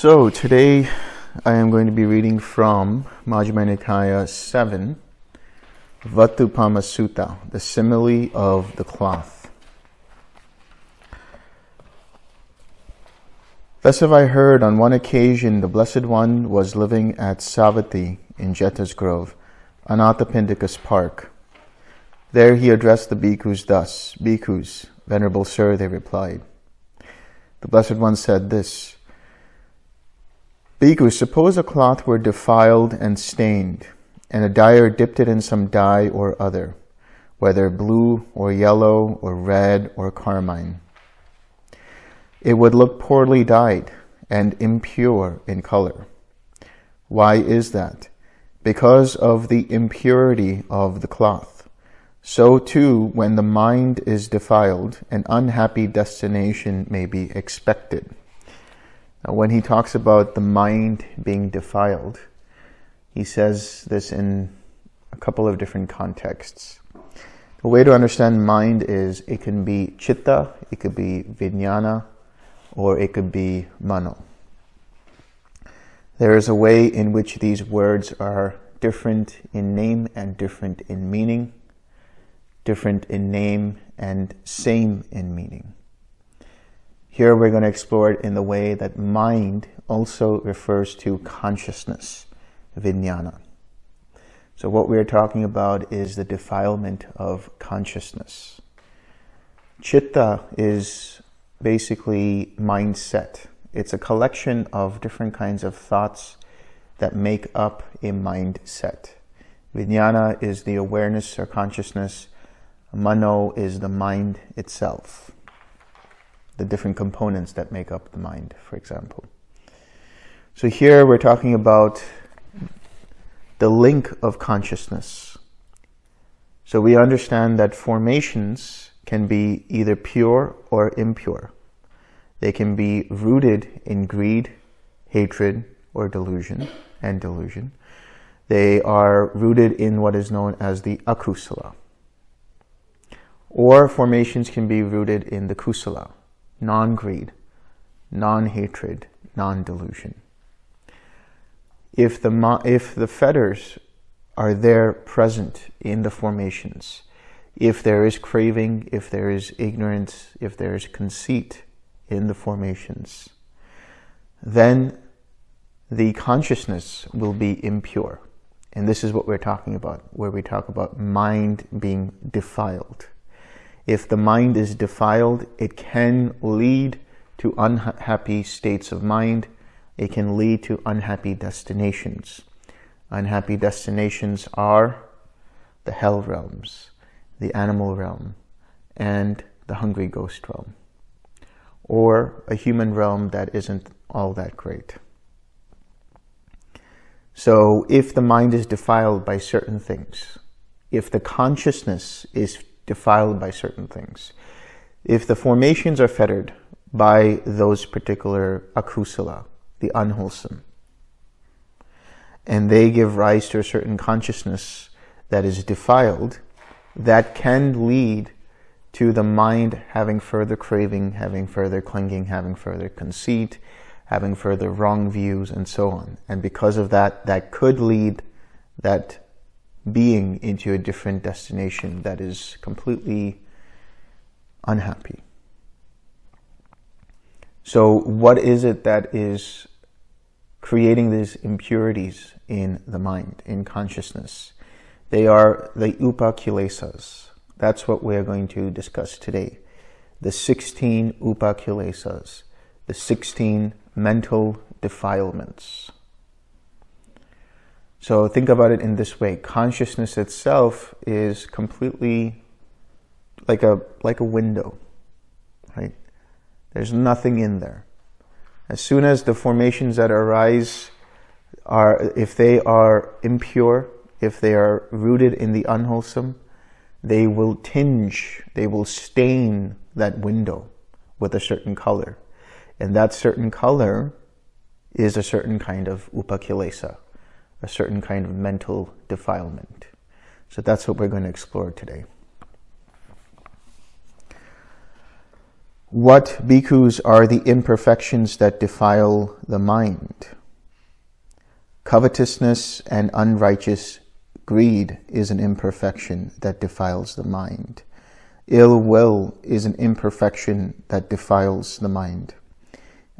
So today I am going to be reading from Majjhima Nikaya 7, Vatupama Sutta, the simile of the cloth. Thus have I heard, on one occasion the Blessed One was living at Savati in Jeta's Grove, Anathapindika's park. There he addressed the bhikkhus thus. "Bhikkhus, Venerable Sir," they replied. The Blessed One said this: "Bhikkhus, suppose a cloth were defiled and stained, and a dyer dipped it in some dye or other, whether blue or yellow or red or carmine. It would look poorly dyed and impure in color. Why is that? Because of the impurity of the cloth. So too, when the mind is defiled, an unhappy destination may be expected." Now, when he talks about the mind being defiled, he says this in a couple of different contexts. The way to understand mind is it can be chitta, it could be vijnana, or it could be mano. There is a way in which these words are different in name and different in meaning, different in name and same in meaning. Here we're going to explore it in the way that mind also refers to consciousness, vijnana. So what we're talking about is the defilement of consciousness. Chitta is basically mindset. It's a collection of different kinds of thoughts that make up a mindset. Vijnana is the awareness or consciousness. Mano is the mind itself, the different components that make up the mind, for example. So here we're talking about the link of consciousness. So we understand that formations can be either pure or impure. They can be rooted in greed, hatred, or delusion. They are rooted in what is known as the akusala. Or formations can be rooted in the kusala, non-greed, non-hatred, non-delusion. If the fetters are there present in the formations, if there is craving, if there is ignorance, if there is conceit in the formations, then the consciousness will be impure. And this is what we're talking about, where we talk about mind being defiled. If the mind is defiled, it can lead to unhappy states of mind. It can lead to unhappy destinations. Unhappy destinations are the hell realms, the animal realm, and the hungry ghost realm, or a human realm that isn't all that great. So if the mind is defiled by certain things, if the consciousness is defiled by certain things, if the formations are fettered by those particular akusala, the unwholesome, and they give rise to a certain consciousness that is defiled, that can lead to the mind having further craving, having further clinging, having further conceit, having further wrong views, and so on. And because of that, that could lead that being into a different destination that is completely unhappy. So what is it that is creating these impurities in the mind, in consciousness? They are the upakilesas. That's what we are going to discuss today. The 16 upakilesas, the 16 mental defilements. So think about it in this way. Consciousness itself is completely like a window, right? There's nothing in there. As soon as the formations that arise are, if they are impure, if they are rooted in the unwholesome, they will tinge, they will stain that window with a certain color. And that certain color is a certain kind of upakilesa, a certain kind of mental defilement. So that's what we're going to explore today. What, bhikkhus, are the imperfections that defile the mind? Covetousness and unrighteous greed is an imperfection that defiles the mind. Ill will is an imperfection that defiles the mind.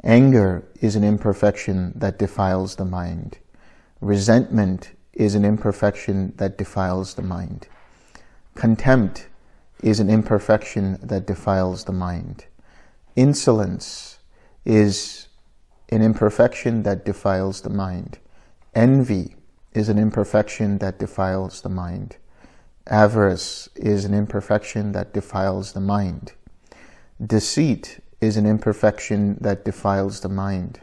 Anger is an imperfection that defiles the mind. Resentment is an imperfection that defiles the mind. Contempt is an imperfection that defiles the mind. Insolence is an imperfection that defiles the mind. Envy is an imperfection that defiles the mind. Avarice is an imperfection that defiles the mind. Deceit is an imperfection that defiles the mind.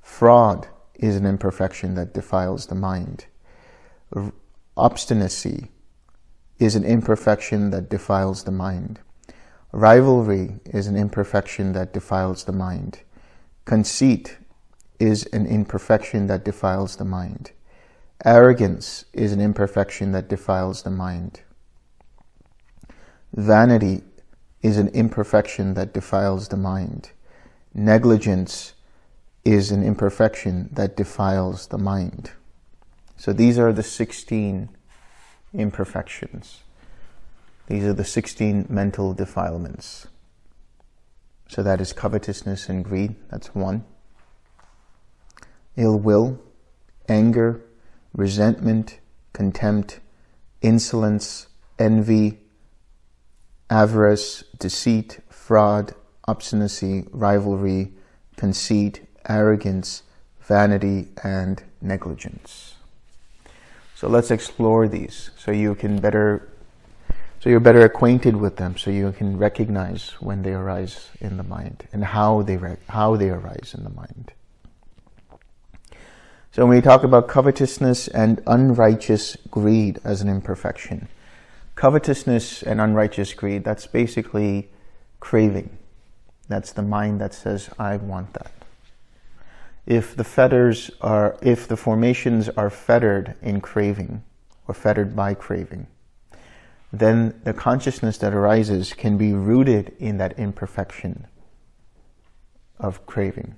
Fraud is an imperfection that defiles the mind. Obstinacy is an imperfection that defiles the mind. Rivalry is an imperfection that defiles the mind. Conceit is an imperfection that defiles the mind. Arrogance is an imperfection that defiles the mind. Vanity is an imperfection that defiles the mind. Negligence is an imperfection that defiles the mind. So these are the 16 imperfections. These are the 16 mental defilements. So that is covetousness and greed, that's one. Ill will, anger, resentment, contempt, insolence, envy, avarice, deceit, fraud, obstinacy, rivalry, conceit, arrogance, vanity, and negligence. So let's explore these so you're better acquainted with them, so you can recognize when they arise in the mind and how they arise in the mind. So when we talk about covetousness and unrighteous greed as an imperfection, covetousness and unrighteous greed, that's basically craving. That's the mind that says, I want that. If the formations are fettered in craving, or fettered by craving, then the consciousness that arises can be rooted in that imperfection of craving.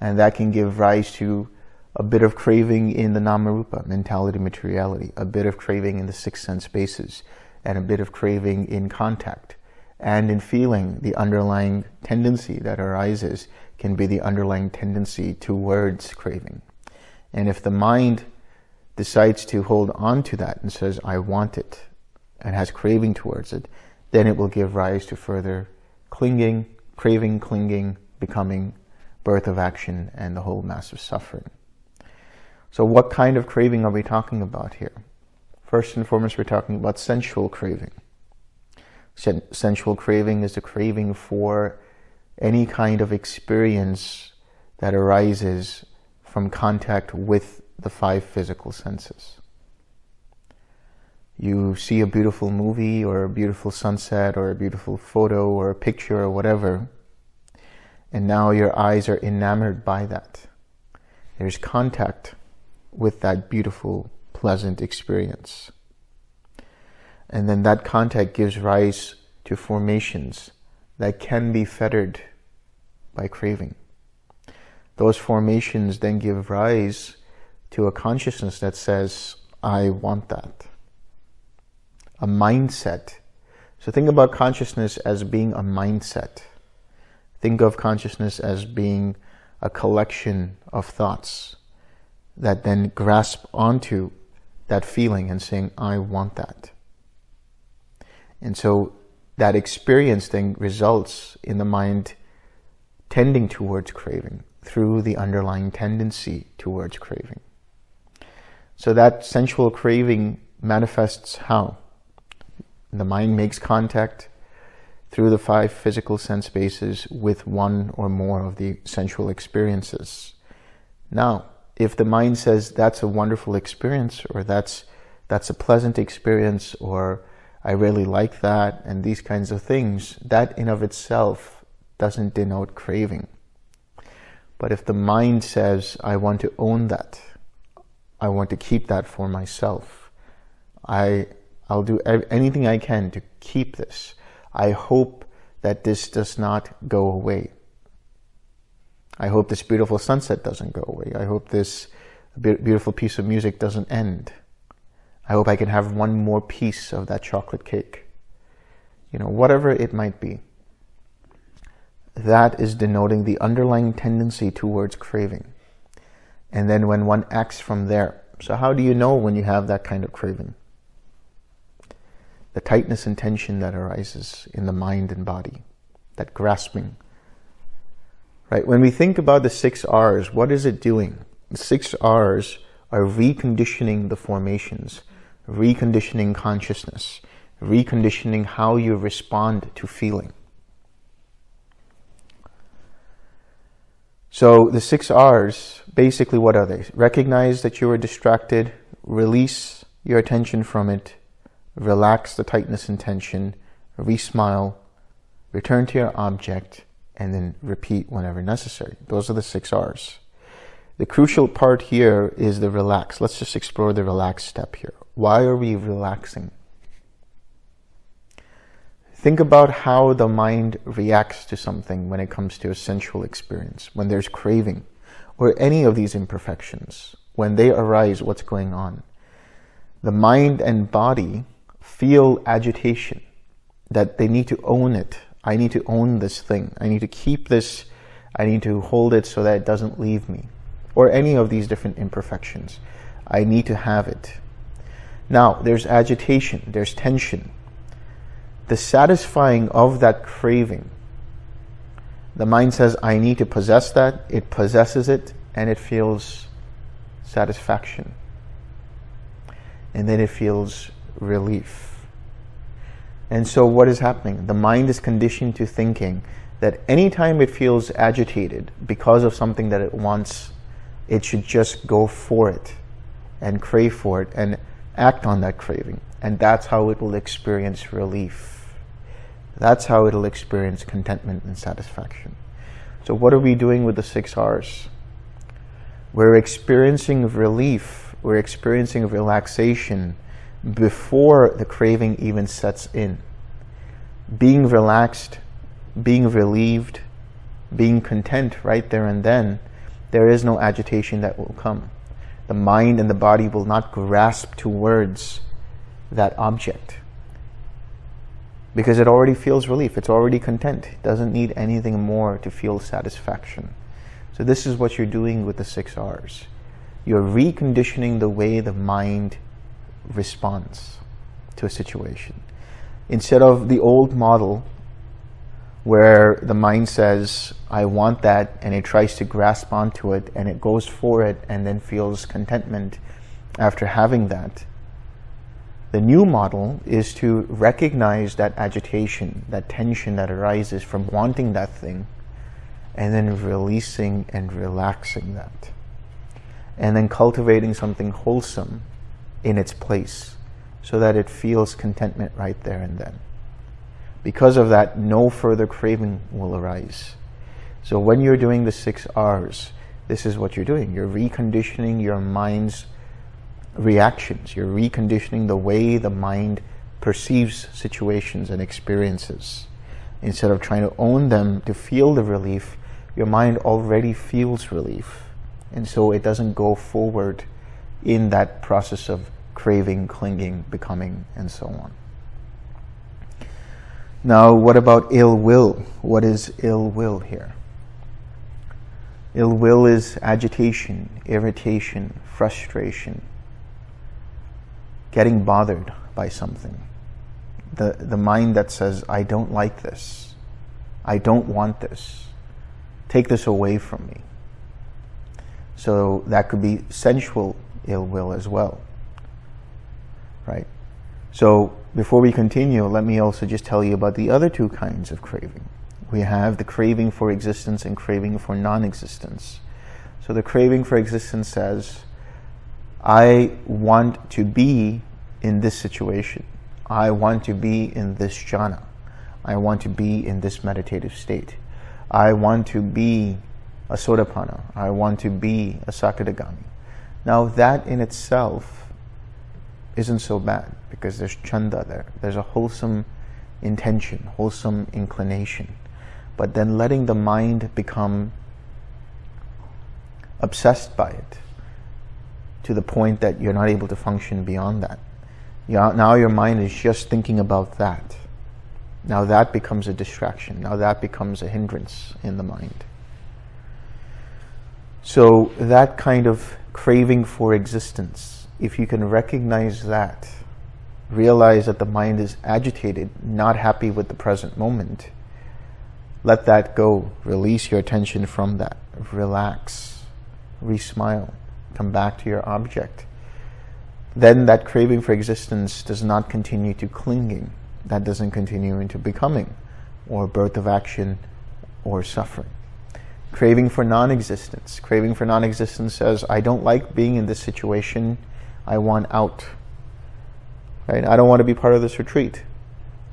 And that can give rise to a bit of craving in the Namarupa, mentality, materiality, a bit of craving in the six sense bases, and a bit of craving in contact. And in feeling, the underlying tendency that arises can be the underlying tendency towards craving. And if the mind decides to hold on to that and says, I want it, and has craving towards it, then it will give rise to further clinging, craving, clinging, becoming, birth of action, and the whole mass of suffering. So what kind of craving are we talking about here? First and foremost, we're talking about sensual craving. Sensual craving is the craving for any kind of experience that arises from contact with the five physical senses. You see a beautiful movie or a beautiful sunset or a beautiful photo or a picture or whatever, and now your eyes are enamored by that. There's contact with that beautiful, pleasant experience. And then that contact gives rise to formations that can be fettered by craving. Those formations then give rise to a consciousness that says, I want that. A mindset. So think about consciousness as being a mindset. Think of consciousness as being a collection of thoughts that then grasp onto that feeling and saying, I want that. And so that experience then results in the mind tending towards craving through the underlying tendency towards craving. So that sensual craving manifests how? The mind makes contact through the five physical sense bases with one or more of the sensual experiences. Now, if the mind says that's a wonderful experience, or that's a pleasant experience, or I really like that, and these kinds of things, that in of itself doesn't denote craving. But if the mind says, I want to own that, I want to keep that for myself, I'll do anything I can to keep this, I hope that this does not go away. I hope this beautiful sunset doesn't go away. I hope this beautiful piece of music doesn't end. I hope I can have one more piece of that chocolate cake. You know, whatever it might be. That is denoting the underlying tendency towards craving. And then when one acts from there. So how do you know when you have that kind of craving? The tightness and tension that arises in the mind and body, that grasping. Right? When we think about the 6 R's, what is it doing? The 6 R's are reconditioning the formations, reconditioning consciousness, reconditioning how you respond to feeling. So the 6 R's, basically what are they? Recognize that you are distracted, release your attention from it, relax the tightness and tension, re-smile, return to your object, and then repeat whenever necessary. Those are the 6 R's. The crucial part here is the relax. Let's just explore the relax step here. Why are we relaxing? Think about how the mind reacts to something when it comes to a sensual experience, when there's craving, or any of these imperfections. When they arise, what's going on? The mind and body feel agitation, that they need to own it. I need to own this thing. I need to keep this. I need to hold it so that it doesn't leave me, or any of these different imperfections. I need to have it. Now, there's agitation, there's tension. The satisfying of that craving, the mind says, I need to possess that. It possesses it and it feels satisfaction. And then it feels relief. And so what is happening? The mind is conditioned to thinking that anytime it feels agitated because of something that it wants, it should just go for it and crave for it and act on that craving. And that's how it will experience relief. That's how it'll experience contentment and satisfaction. So what are we doing with the 6 R's? We're experiencing relief, we're experiencing relaxation before the craving even sets in. Being relaxed, being relieved, being content right there and then, there is no agitation that will come. The mind and the body will not grasp towards that object because it already feels relief. It's already content. It doesn't need anything more to feel satisfaction. So this is what you're doing with the 6 R's. You're reconditioning the way the mind responds to a situation. Instead of the old model where the mind says, I want that, and it tries to grasp onto it, and it goes for it, and then feels contentment after having that. The new model is to recognize that agitation, that tension that arises from wanting that thing, and then releasing and relaxing that. And then cultivating something wholesome in its place so that it feels contentment right there and then. Because of that, no further craving will arise. So when you're doing the 6 R's, this is what you're doing. You're reconditioning your mind's reactions. You're reconditioning the way the mind perceives situations and experiences. Instead of trying to own them to feel the relief, your mind already feels relief. And so it doesn't go forward in that process of craving, clinging, becoming, and so on. Now, what about ill will? What is ill will here? Ill will is agitation, irritation, frustration, getting bothered by something. The mind that says, I don't like this. I don't want this. Take this away from me. So that could be sensual ill will as well, right? So before we continue, let me also just tell you about the other two kinds of craving. We have the craving for existence and craving for non-existence. So the craving for existence says, I want to be in this situation. I want to be in this jhana. I want to be in this meditative state. I want to be a sotapanna. I want to be a sakadagami. Now that in itself isn't so bad because there's chanda there. There's a wholesome intention, wholesome inclination, but then letting the mind become obsessed by it to the point that you're not able to function beyond that. Now your mind is just thinking about that. Now that becomes a distraction. Now that becomes a hindrance in the mind. So that kind of craving for existence, if you can recognize that, realize that the mind is agitated, not happy with the present moment, let that go. Release your attention from that. Relax. Re-smile. Come back to your object. Then that craving for existence does not continue to clinging. That doesn't continue into becoming or birth of action or suffering. Craving for non-existence. Craving for non-existence says, I don't like being in this situation. I want out. Right? I don't want to be part of this retreat.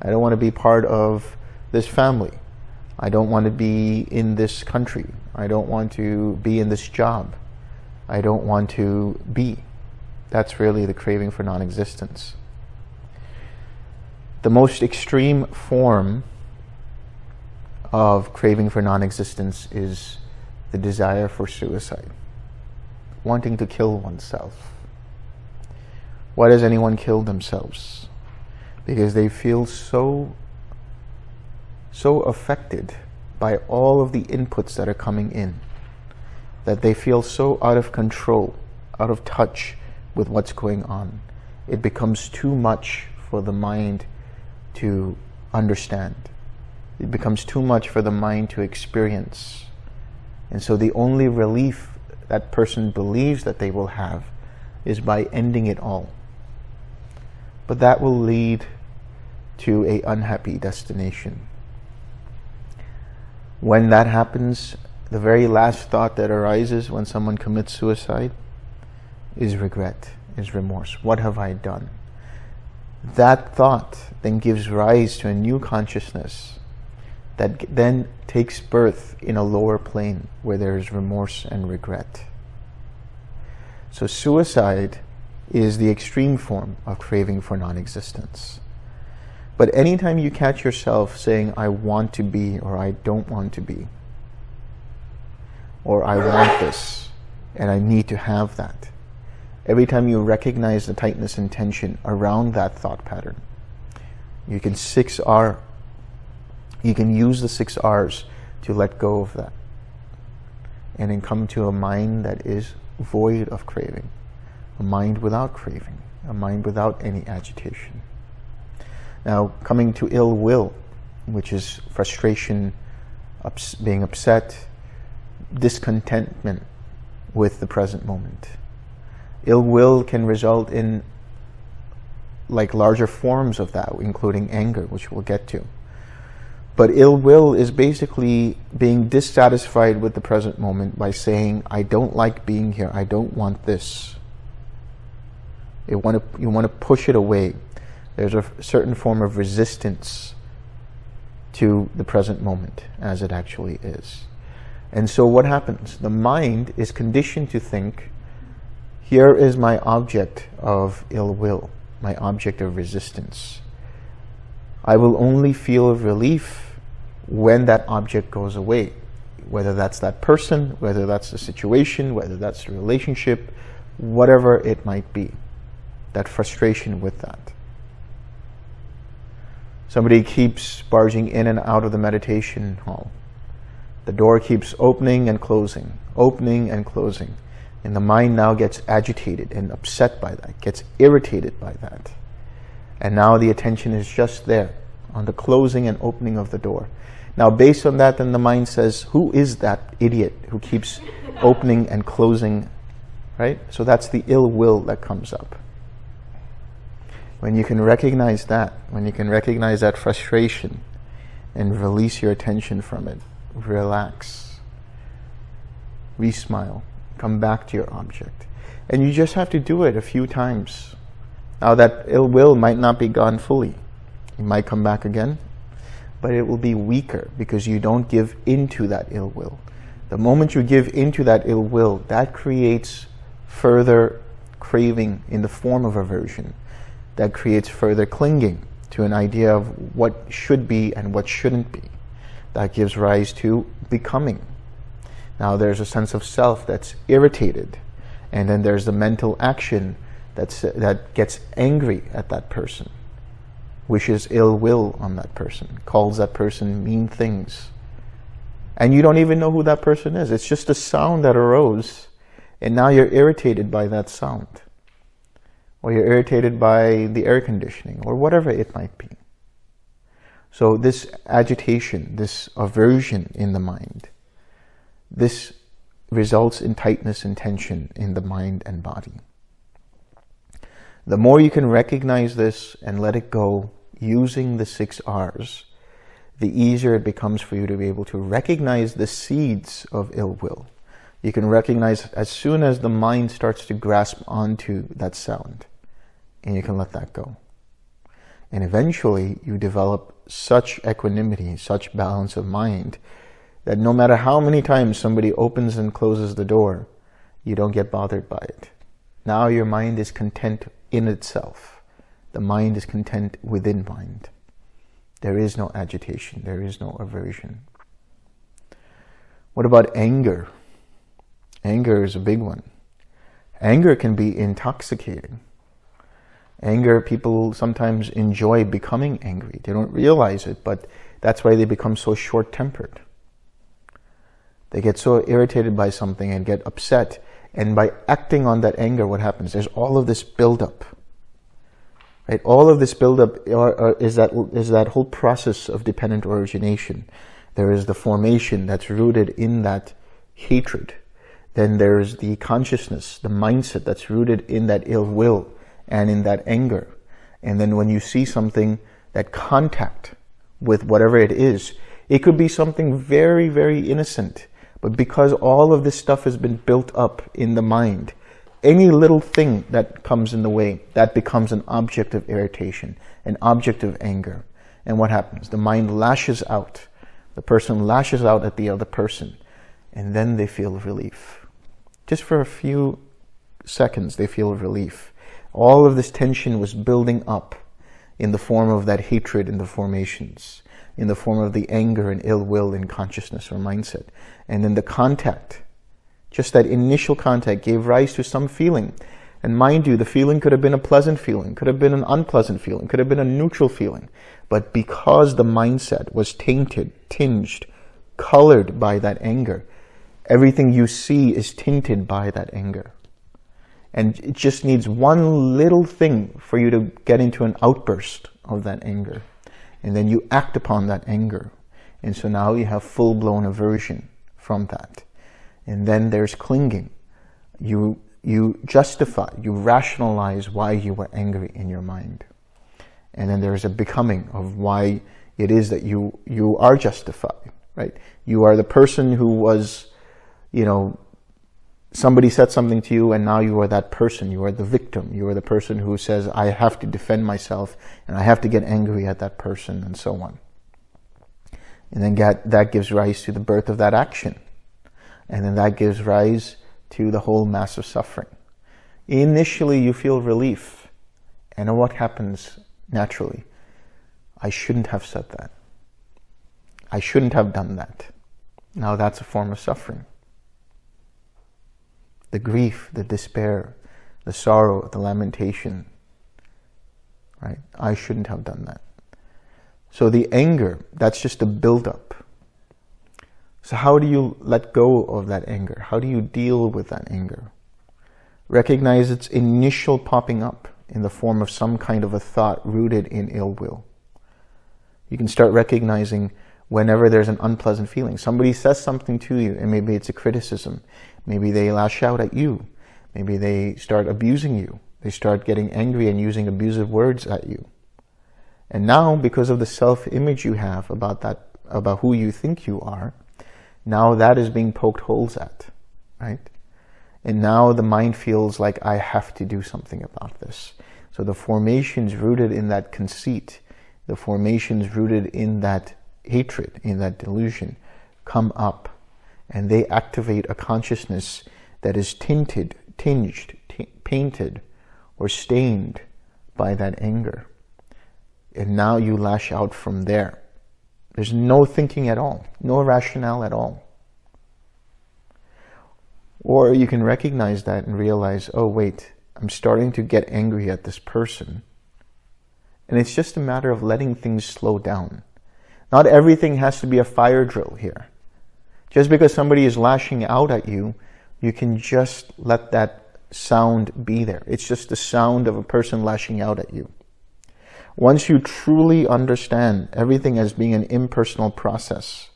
I don't want to be part of this family. I don't want to be in this country. I don't want to be in this job. I don't want to be. That's really the craving for non-existence. The most extreme form of craving for non-existence is the desire for suicide, wanting to kill oneself. Why does anyone kill themselves? Because they feel so affected by all of the inputs that are coming in, that they feel so out of control, out of touch with what's going on. It becomes too much for the mind to understand. It becomes too much for the mind to experience. And so the only relief that person believes that they will have is by ending it all. But that will lead to an unhappy destination. When that happens, the very last thought that arises when someone commits suicide is regret, is remorse. What have I done? That thought then gives rise to a new consciousness that then takes birth in a lower plane where there is remorse and regret. So suicide is the extreme form of craving for non-existence. But anytime you catch yourself saying, I want to be, or I don't want to be, or I want this, and I need to have that, every time you recognize the tightness and tension around that thought pattern, you can use the 6 R's to let go of that and then come to a mind that is void of craving, a mind without craving, a mind without any agitation. Now, coming to ill will, which is frustration, being upset, discontentment with the present moment. Ill will can result in larger forms of that, including anger, which we'll get to. But ill will is basically being dissatisfied with the present moment by saying, I don't like being here, I don't want this. You want to push it away. There's a certain form of resistance to the present moment as it actually is. And so what happens? The mind is conditioned to think, here is my object of ill will, my object of resistance. I will only feel relief when that object goes away, whether that's that person, whether that's the situation, whether that's the relationship, whatever it might be, that frustration with that. Somebody keeps barging in and out of the meditation hall. The door keeps opening and closing. And the mind now gets agitated and upset by that, gets irritated by that. And now the attention is just there, on the closing and opening of the door. Now based on that, then the mind says, who is that idiot who keeps opening and closing, right? So that's the ill will that comes up. When you can recognize that, when you can recognize that frustration and release your attention from it, relax, re-smile. Come back to your object. And you just have to do it a few times. Now that ill will might not be gone fully. It might come back again, but it will be weaker because you don't give into that ill will. The moment you give into that ill will, that creates further craving in the form of aversion. That creates further clinging to an idea of what should be and what shouldn't be. That gives rise to becoming. Now there's a sense of self that's irritated, and then there's the mental action that gets angry at that person, wishes ill will on that person, calls that person mean things. And you don't even know who that person is. It's just a sound that arose, and now you're irritated by that sound. Or you're irritated by the air conditioning, or whatever it might be. So this agitation, this aversion in the mind, this results in tightness and tension in the mind and body. The more you can recognize this and let it go using the 6 R's, the easier it becomes for you to be able to recognize the seeds of ill will. You can recognize as soon as the mind starts to grasp onto that sound, and you can let that go. And eventually you develop such equanimity, such balance of mind, that no matter how many times somebody opens and closes the door, you don't get bothered by it. Now your mind is content in itself. The mind is content within mind. There is no agitation. There is no aversion. What about anger? Anger is a big one. Anger can be intoxicating. Anger, people sometimes enjoy becoming angry. They don't realize it, but that's why they become so short-tempered. They get so irritated by something and get upset. And by acting on that anger, what happens? There's all of this buildup. Right? All of this buildup is that whole process of dependent origination. There is the formation that's rooted in that hatred. Then there is the consciousness, the mindset that's rooted in that ill will and in that anger. And then when you see something, that contact with whatever it is, it could be something very, very innocent. But because all of this stuff has been built up in the mind, any little thing that comes in the way, that becomes an object of irritation, an object of anger. And what happens? The mind lashes out. The person lashes out at the other person. And then they feel relief. Just for a few seconds, they feel relief. All of this tension was building up in the form of that hatred in the formations, in the form of the anger and ill will in consciousness or mindset. And then the contact, just that initial contact, gave rise to some feeling. And mind you, the feeling could have been a pleasant feeling, could have been an unpleasant feeling, could have been a neutral feeling. But because the mindset was tainted, tinged, colored by that anger, everything you see is tinted by that anger. And it just needs one little thing for you to get into an outburst of that anger. And then you act upon that anger. And so now you have full-blown aversion from that. And then there's clinging. You justify, you rationalize why you were angry in your mind. And then there's a becoming of why it is that you are justified, right? You are the person who was, you know, somebody said something to you, and now you are that person. You are the victim. You are the person who says, I have to defend myself, and I have to get angry at that person, and so on. And then that gives rise to the birth of that action. And then that gives rise to the whole mass of suffering. Initially, you feel relief. And what happens naturally? I shouldn't have said that. I shouldn't have done that. Now that's a form of suffering. The grief, the despair, the sorrow, the lamentation, right? I shouldn't have done that. So the anger, that's just a buildup. So how do you let go of that anger? How do you deal with that anger? Recognize its initial popping up in the form of some kind of a thought rooted in ill will. You can start recognizing whenever there's an unpleasant feeling. Somebody says something to you, and maybe it's a criticism. Maybe they lash out at you. Maybe they start abusing you. They start getting angry and using abusive words at you. And now, because of the self-image you have about who you think you are, now that is being poked holes at, right? And now the mind feels like, I have to do something about this. So the formations rooted in that conceit, the formations rooted in that hatred, in that delusion, come up, and they activate a consciousness that is tinted, tinged, painted, or stained by that anger. And now you lash out from there. There's no thinking at all, no rationale at all. Or you can recognize that and realize, oh wait, I'm starting to get angry at this person. And it's just a matter of letting things slow down. Not everything has to be a fire drill here. Just because somebody is lashing out at you, you can just let that sound be there. It's just the sound of a person lashing out at you. Once you truly understand everything as being an impersonal process,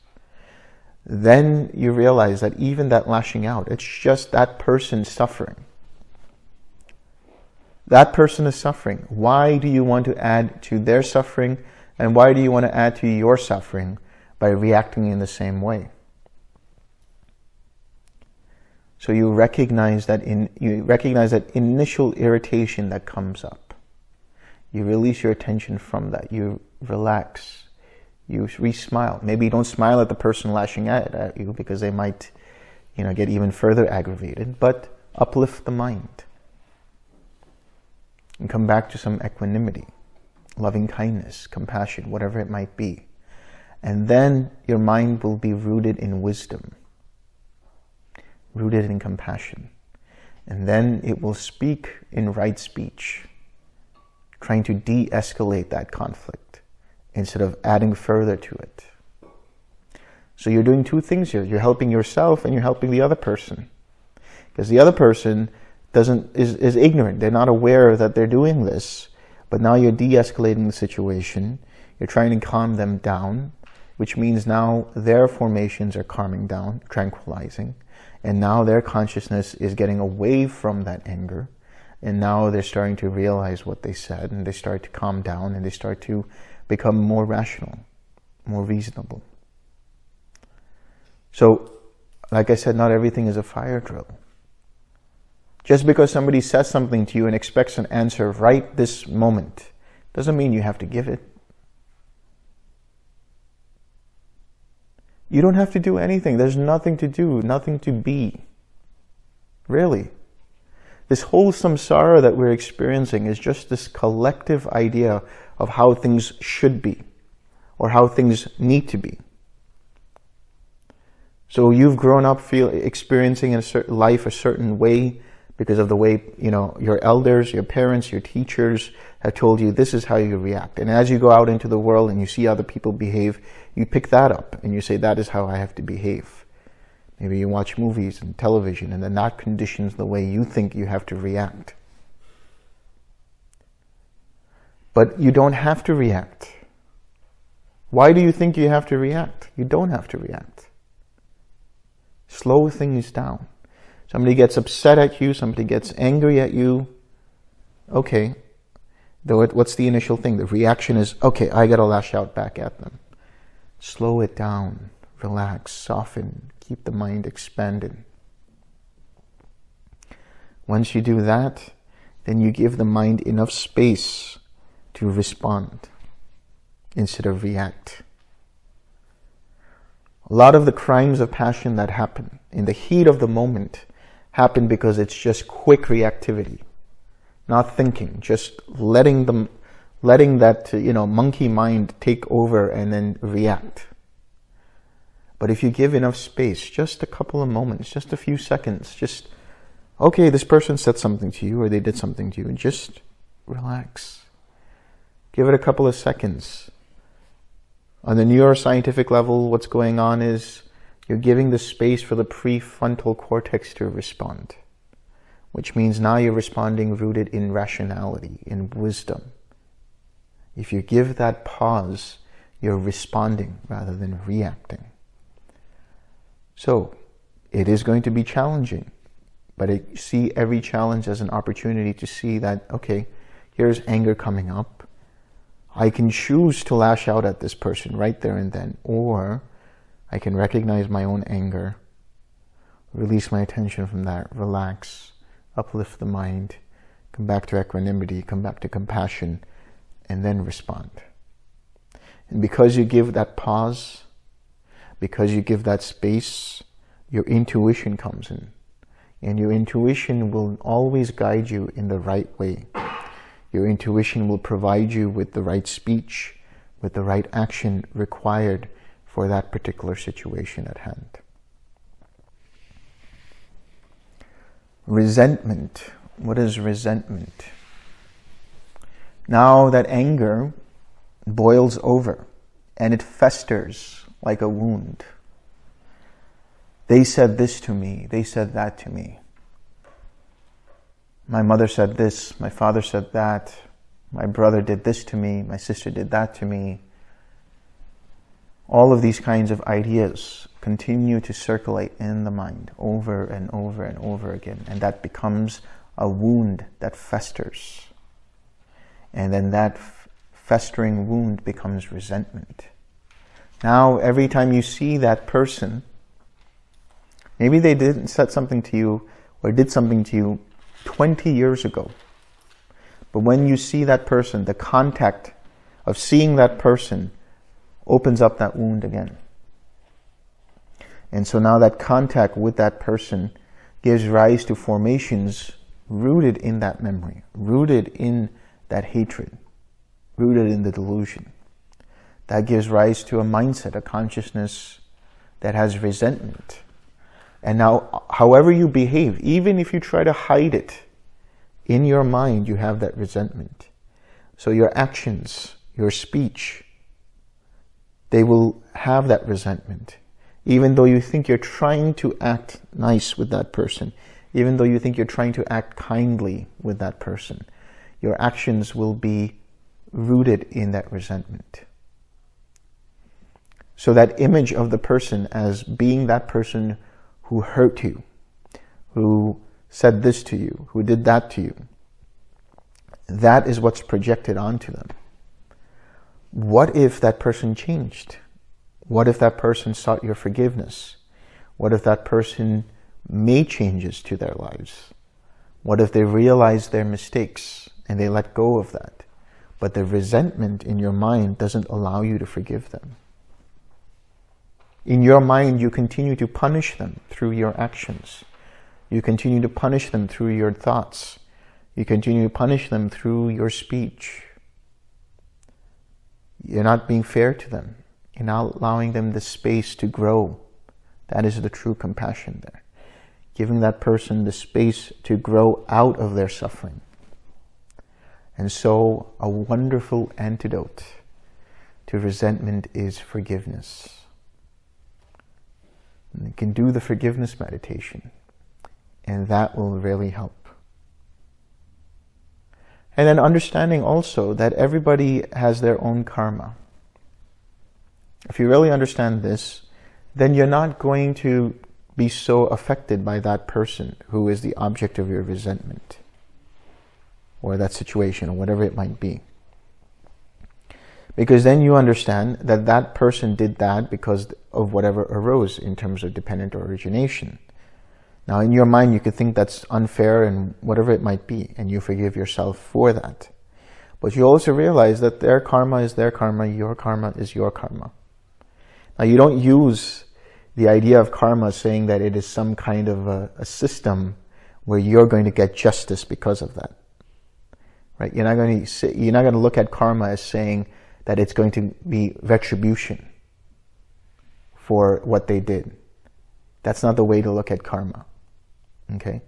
then you realize that even that lashing out, it's just that person suffering. That person is suffering. Why do you want to add to their suffering? And why do you want to add to your suffering by reacting in the same way? So you recognize that initial irritation that comes up. You release your attention from that. You relax. You re-smile. Maybe you don't smile at the person lashing out at you because they might, get even further aggravated. But uplift the mind and come back to some equanimity, loving kindness, compassion, whatever it might be. And then your mind will be rooted in wisdom, rooted in compassion. And then it will speak in right speech, trying to de-escalate that conflict instead of adding further to it. So you're doing two things here. You're helping yourself and you're helping the other person. Because the other person is ignorant. They're not aware that they're doing this. But now you're de-escalating the situation. You're trying to calm them down, which means now their formations are calming down, tranquilizing. And now their consciousness is getting away from that anger. And now they're starting to realize what they said, and they start to calm down, and they start to become more rational, more reasonable. So, like I said, not everything is a fire drill. Just because somebody says something to you and expects an answer right this moment, doesn't mean you have to give it. You don't have to do anything. There's nothing to do, nothing to be. Really. This whole samsara that we're experiencing is just this collective idea of how things should be or how things need to be. So you've grown up experiencing in a certain life a certain way because of the way, your elders, your parents, your teachers have told you this is how you react. And as you go out into the world and you see other people behave, you pick that up and you say, that is how I have to behave. Maybe you watch movies and television, and then that conditions the way you think you have to react. But you don't have to react. Why do you think you have to react? You don't have to react. Slow things down. Somebody gets upset at you, somebody gets angry at you. Okay, what's the initial thing? The reaction is, okay, I gotta lash out back at them. Slow it down, relax, soften, keep the mind expanded. Once you do that, then you give the mind enough space to respond instead of react. A lot of the crimes of passion that happen in the heat of the moment happen because it's just quick reactivity, not thinking, just letting that monkey mind take over and then react. But if you give enough space, just a couple of moments, just a few seconds, just, okay, this person said something to you or they did something to you, and just relax. Give it a couple of seconds. On the neuroscientific level, what's going on is you're giving the space for the prefrontal cortex to respond, which means now you're responding rooted in rationality, in wisdom. If you give that pause, you're responding rather than reacting. So it is going to be challenging, but see every challenge as an opportunity to see that, okay, here's anger coming up. I can choose to lash out at this person right there and then, or I can recognize my own anger, release my attention from that, relax, uplift the mind, come back to equanimity, come back to compassion, and then respond. And because you give that pause, because you give that space, your intuition comes in, and your intuition will always guide you in the right way. Your intuition will provide you with the right speech, with the right action required for that particular situation at hand. Resentment. What is resentment? Now that anger boils over and it festers like a wound. They said this to me, they said that to me. My mother said this, my father said that, my brother did this to me, my sister did that to me. All of these kinds of ideas continue to circulate in the mind over and over and over again, and that becomes a wound that festers. And then that festering wound becomes resentment. Now, every time you see that person, maybe they didn't said something to you or did something to you 20 years ago. But when you see that person, the contact of seeing that person opens up that wound again. And so now that contact with that person gives rise to formations rooted in that memory, rooted in that hatred, rooted in the delusion. That gives rise to a mindset, a consciousness that has resentment. And now, however you behave, even if you try to hide it, in your mind you have that resentment. So your actions, your speech, they will have that resentment. Even though you think you're trying to act nice with that person, even though you think you're trying to act kindly with that person, your actions will be rooted in that resentment. So that image of the person as being that person who hurt you, who said this to you, who did that to you. That is what's projected onto them. What if that person changed? What if that person sought your forgiveness? What if that person made changes to their lives? What if they realized their mistakes and they let go of that? But the resentment in your mind doesn't allow you to forgive them. In your mind, you continue to punish them through your actions. You continue to punish them through your thoughts. You continue to punish them through your speech. You're not being fair to them. You're not allowing them the space to grow. That is the true compassion there. Giving that person the space to grow out of their suffering. And so, a wonderful antidote to resentment is forgiveness. You can do the forgiveness meditation, and that will really help. And then understanding also that everybody has their own karma. If you really understand this, then you're not going to be so affected by that person who is the object of your resentment, or that situation, or whatever it might be. Because then you understand that that person did that because of whatever arose in terms of dependent origination. Now, in your mind, you could think that's unfair and whatever it might be, and you forgive yourself for that. But you also realize that their karma is their karma, your karma is your karma. Now, you don't use the idea of karma saying that it is some kind of a system where you're going to get justice because of that. Right? You're not going to look at karma as saying that it's going to be retribution for what they did. That's not the way to look at karma, okay?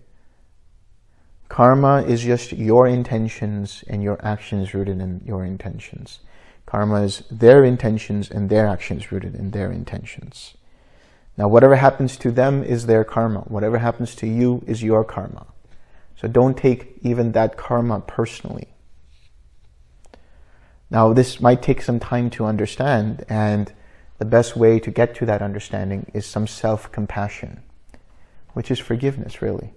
Karma is just your intentions and your actions rooted in your intentions. Karma is their intentions and their actions rooted in their intentions. Now, whatever happens to them is their karma. Whatever happens to you is your karma. So don't take even that karma personally. Now, this might take some time to understand, and the best way to get to that understanding is some self-compassion, which is forgiveness, really.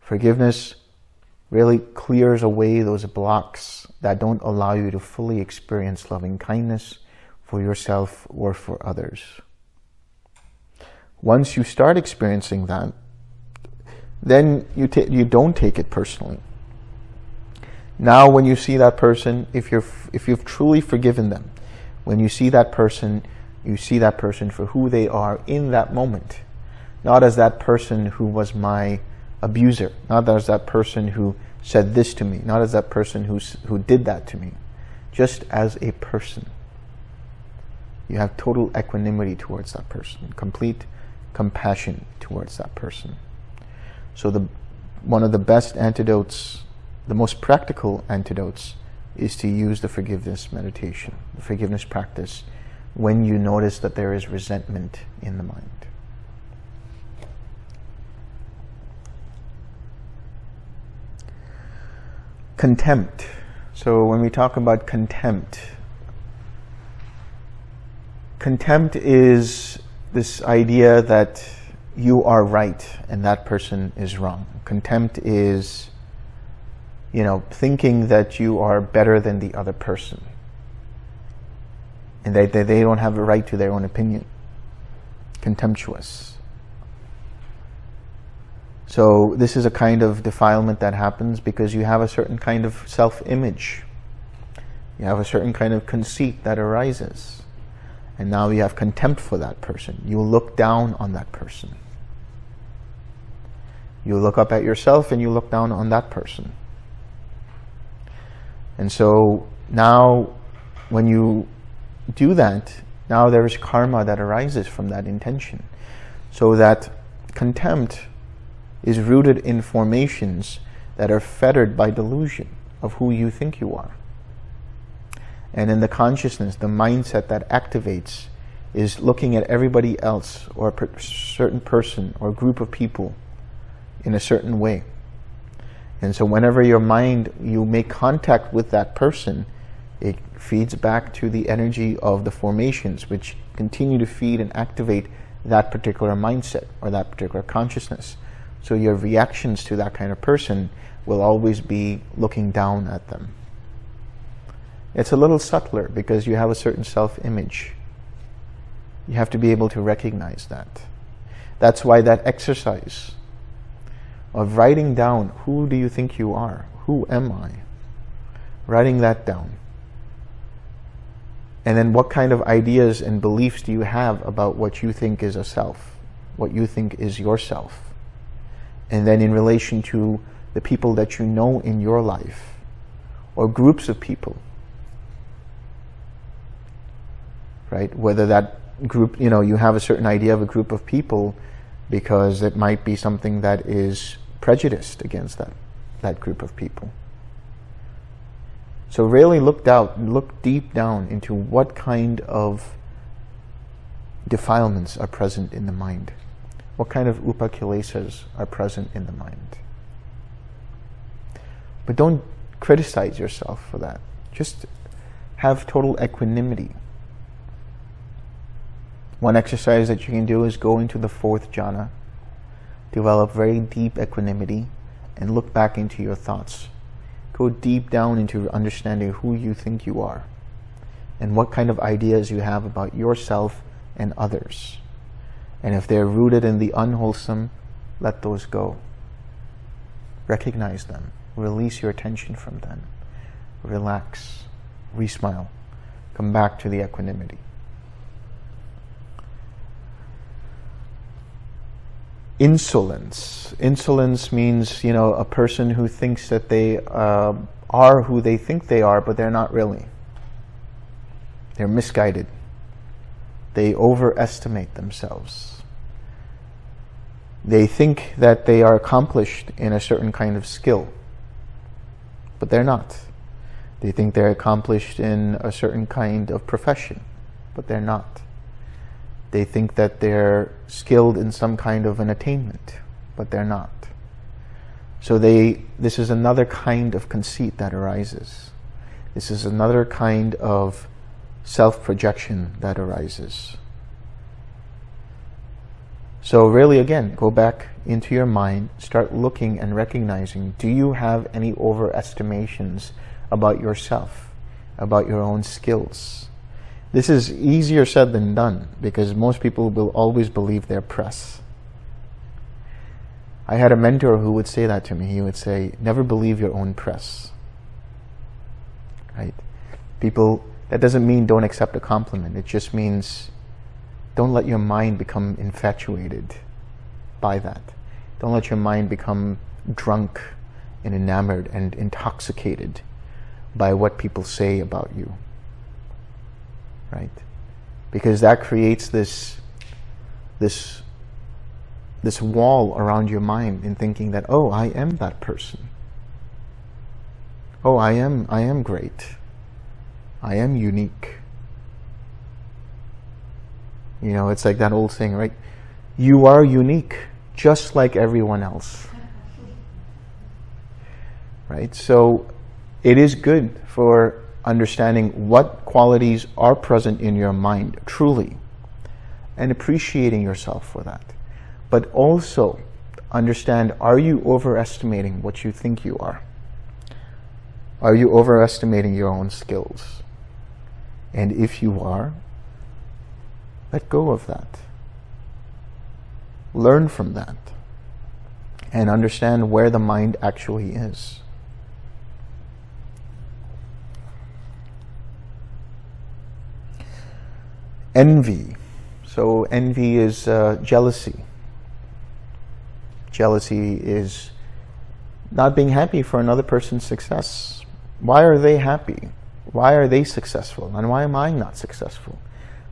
Forgiveness really clears away those blocks that don't allow you to fully experience loving kindness for yourself or for others. Once you start experiencing that, then you don't take it personally. Now, when you see that person, if you've truly forgiven them, when you see that person for who they are in that moment, not as that person who was my abuser, not as that person who said this to me, not as that person who did that to me, just as a person. You have total equanimity towards that person, complete compassion towards that person. So one of the best antidotes, the most practical antidotes, is to use the forgiveness meditation, the forgiveness practice, when you notice that there is resentment in the mind. Contempt. So when we talk about contempt, contempt is this idea that you are right and that person is wrong. Contempt is, you know, thinking that you are better than the other person and that they don't have a right to their own opinion. Contemptuous. So this is a kind of defilement that happens because you have a certain kind of self-image. You have a certain kind of conceit that arises. And now you have contempt for that person. You look down on that person. You look up at yourself and you look down on that person. And so now when you do that, now there is karma that arises from that intention. So that contempt is rooted in formations that are fettered by delusion of who you think you are. And in the consciousness, the mindset that activates is looking at everybody else or a certain person or group of people in a certain way. And so whenever your mind, you make contact with that person, it feeds back to the energy of the formations, which continue to feed and activate that particular mindset or that particular consciousness. So your reactions to that kind of person will always be looking down at them. It's a little subtler because you have a certain self-image. You have to be able to recognize that. That's why that exercise of writing down, who do you think you are? Who am I? Writing that down. And then what kind of ideas and beliefs do you have about what you think is a self? What you think is yourself? And then in relation to the people that you know in your life or groups of people, right? Whether that group, you know, you have a certain idea of a group of people because it might be something that is prejudiced against that group of people. So really look deep down into what kind of defilements are present in the mind. What kind of upakilesas are present in the mind? But don't criticize yourself for that. Just have total equanimity. One exercise that you can do is go into the fourth jhana, develop very deep equanimity, and look back into your thoughts. Go deep down into understanding who you think you are and what kind of ideas you have about yourself and others. And if they're rooted in the unwholesome, let those go. Recognize them. Release your attention from them. Relax. Re-smile. Come back to the equanimity. Insolence. Insolence means, you know, a person who thinks that they are who they think they are, but they're not really. They're misguided. They overestimate themselves. They think that they are accomplished in a certain kind of skill, but they're not. They think they're accomplished in a certain kind of profession, but they're not. They think that they're skilled in some kind of an attainment, but they're not. So this is another kind of conceit that arises. This is another kind of self-projection that arises. So really, again, go back into your mind, start looking and recognizing, do you have any overestimations about yourself, about your own skills? This is easier said than done because most people will always believe their press. I had a mentor who would say that to me. He would say, never believe your own press. Right? People... That doesn't mean don't accept a compliment. It just means don't let your mind become infatuated by that. Don't let your mind become drunk and enamored and intoxicated by what people say about you, right? Because that creates this wall around your mind in thinking that, oh, I am that person. Oh, I am great. I am unique. You know, it's like that old saying, right? You are unique, just like everyone else. Right? So it is good for understanding what qualities are present in your mind truly and appreciating yourself for that. But also understand, are you overestimating what you think you are? Are you overestimating your own skills? And if you are, let go of that. Learn from that and understand where the mind actually is. Envy. So envy is jealousy. Jealousy is not being happy for another person's success. Why are they happy? Why are they successful? And why am I not successful?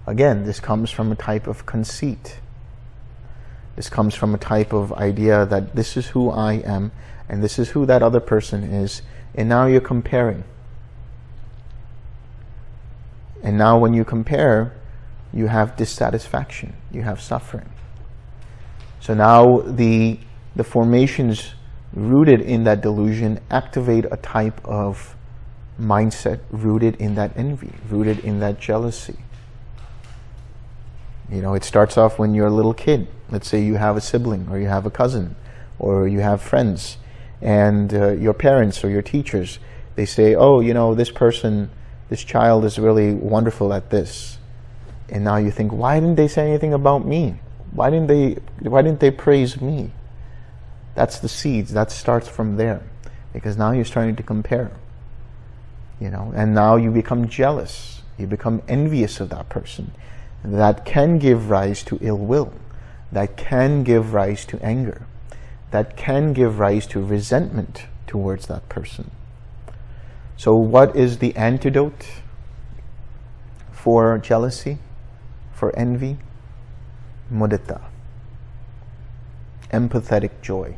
Again, this comes from a type of conceit. This comes from a type of idea that this is who I am and this is who that other person is. And now you're comparing. And now when you compare, you have dissatisfaction, you have suffering. So now the formations rooted in that delusion activate a type of mindset rooted in that envy, rooted in that jealousy. You know, it starts off when you're a little kid. Let's say you have a sibling or you have a cousin or you have friends, and your parents or your teachers, they say, oh, you know, this person, this child is really wonderful at this. And now you think, why didn't they say anything about me? Why didn't they praise me? That's the seeds. That starts from there, because now you're starting to compare, you know, and now you become jealous. You become envious of that person. That can give rise to ill will. That can give rise to anger. That can give rise to resentment towards that person. So what is the antidote for jealousy, for envy? Mudita, empathetic joy.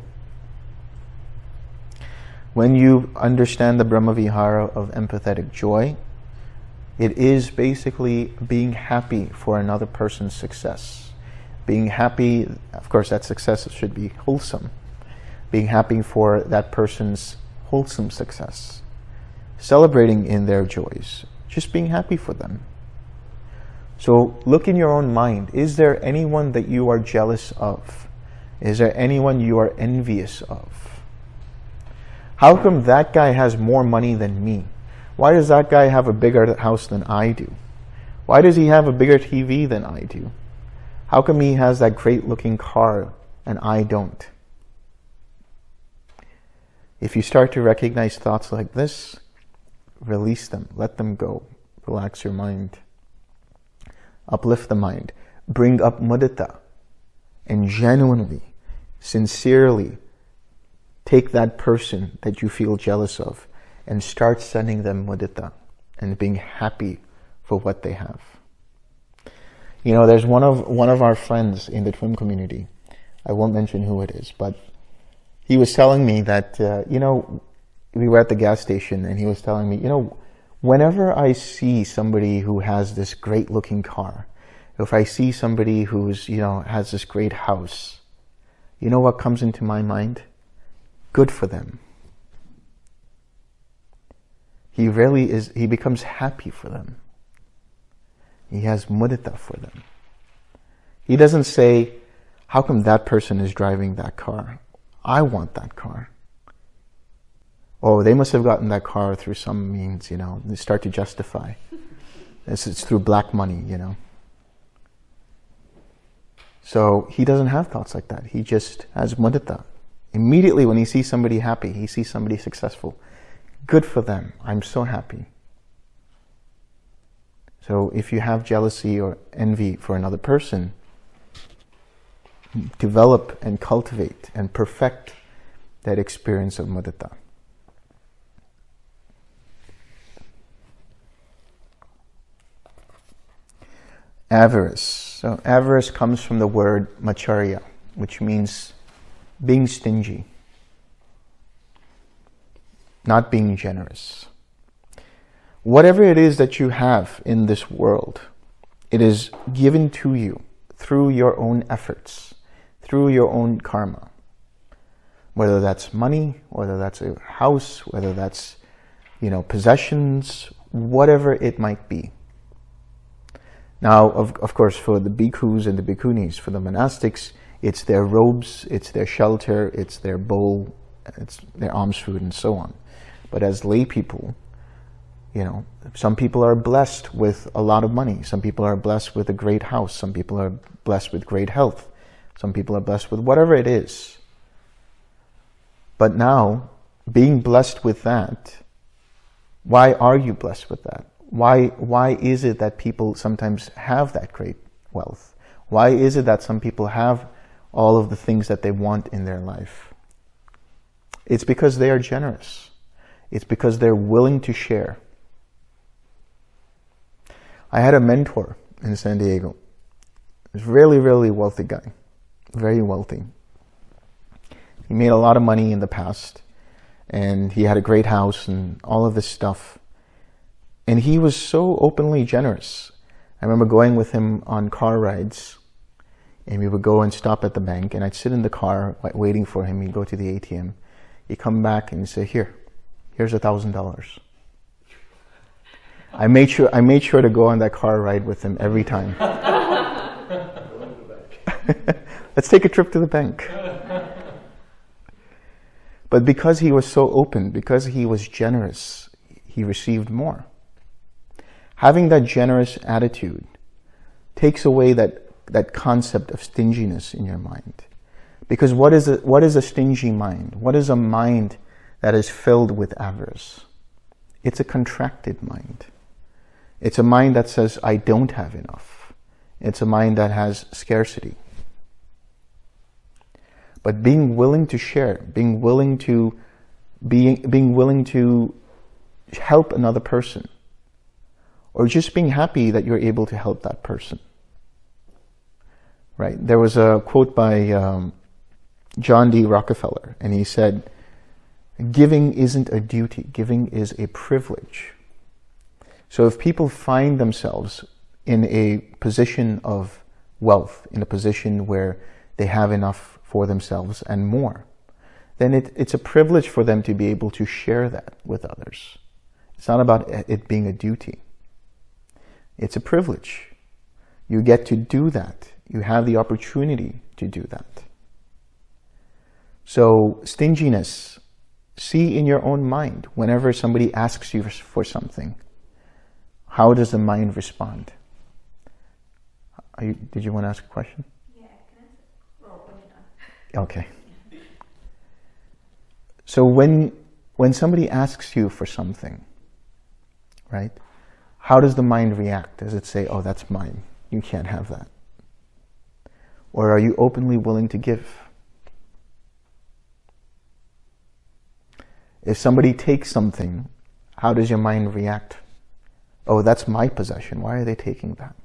When you understand the Brahmavihara of empathetic joy, it is basically being happy for another person's success. Being happy, of course, that success should be wholesome. Being happy for that person's wholesome success. Celebrating in their joys. Just being happy for them. So look in your own mind. Is there anyone that you are jealous of? Is there anyone you are envious of? How come that guy has more money than me? Why does that guy have a bigger house than I do? Why does he have a bigger TV than I do? How come he has that great looking car and I don't? If you start to recognize thoughts like this, release them, let them go, relax your mind. Uplift the mind, bring up mudita, and genuinely, sincerely take that person that you feel jealous of and start sending them mudita and being happy for what they have. You know, there's one of our friends in the TWIM community, I won't mention who it is, but he was telling me that, you know, we were at the gas station and he was telling me, you know, whenever I see somebody who has this great looking car, if I see somebody who's, you know, has this great house, you know what comes into my mind? Good for them. He really is, he becomes happy for them. He has mudita for them. He doesn't say, how come that person is driving that car? I want that car. Oh, they must have gotten that car through some means, you know. They start to justify. It's through black money, you know. So he doesn't have thoughts like that. He just has mudita. Immediately when he sees somebody happy, he sees somebody successful. Good for them. I'm so happy. So if you have jealousy or envy for another person, develop and cultivate and perfect that experience of mudita. Avarice. So avarice comes from the word macharya, which means being stingy, not being generous. Whatever it is that you have in this world, it is given to you through your own efforts, through your own karma. Whether that's money, whether that's a house, whether that's, possessions, whatever it might be. Now, of course, for the bhikkhus and the bhikkhunis, for the monastics, it's their robes, it's their shelter, it's their bowl, it's their alms food, and so on. But as lay people, some people are blessed with a lot of money. Some people are blessed with a great house. Some people are blessed with great health. Some people are blessed with whatever it is. But now, being blessed with that, why are you blessed with that? Why is it that people sometimes have that great wealth? Why is it that some people have all of the things that they want in their life? It's because they are generous. It's because they're willing to share. I had a mentor in San Diego. He was a really, really wealthy guy. Very wealthy. He made a lot of money in the past, and he had a great house and all of this stuff. And he was so openly generous. I remember going with him on car rides, and we would go and stop at the bank, and I'd sit in the car waiting for him. He'd go to the ATM. He'd come back and say, here's $1,000. I made sure to go on that car ride with him every time. Let's take a trip to the bank. But because he was so open, because he was generous, he received more. Having that generous attitude takes away that concept of stinginess in your mind. Because what is a stingy mind? What is a mind that is filled with avarice? It's a contracted mind. It's a mind that says, I don't have enough. It's a mind that has scarcity. But being willing to share, being willing to help another person, or just being happy that you're able to help that person. Right? There was a quote by John D. Rockefeller, and he said, giving isn't a duty, giving is a privilege. So if people find themselves in a position of wealth, in a position where they have enough for themselves and more, then it's a privilege for them to be able to share that with others. It's not about it being a duty. It's a privilege. You get to do that. You have the opportunity to do that. So stinginess, see in your own mind whenever somebody asks you for something. How does the mind respond? Did you want to ask a question? Yeah, can I? Well, okay. So when somebody asks you for something, right? How does the mind react? Does it say, oh, that's mine, you can't have that? Or are you openly willing to give? If somebody takes something, how does your mind react? Oh, that's my possession, why are they taking that?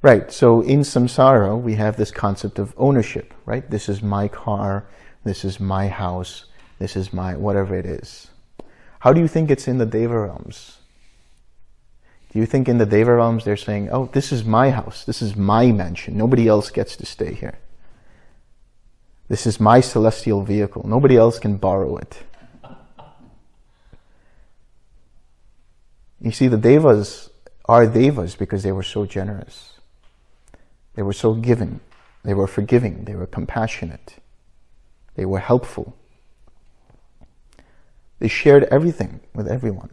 Right, so in samsara, we have this concept of ownership, right? This is my car, this is my house, this is my whatever it is. How do you think it's in the Deva realms? Do you think in the Deva realms they're saying, oh, this is my house, this is my mansion, nobody else gets to stay here. This is my celestial vehicle, nobody else can borrow it. You see, the Devas are Devas because they were so generous. They were so giving, they were forgiving, they were compassionate, they were helpful. They shared everything with everyone.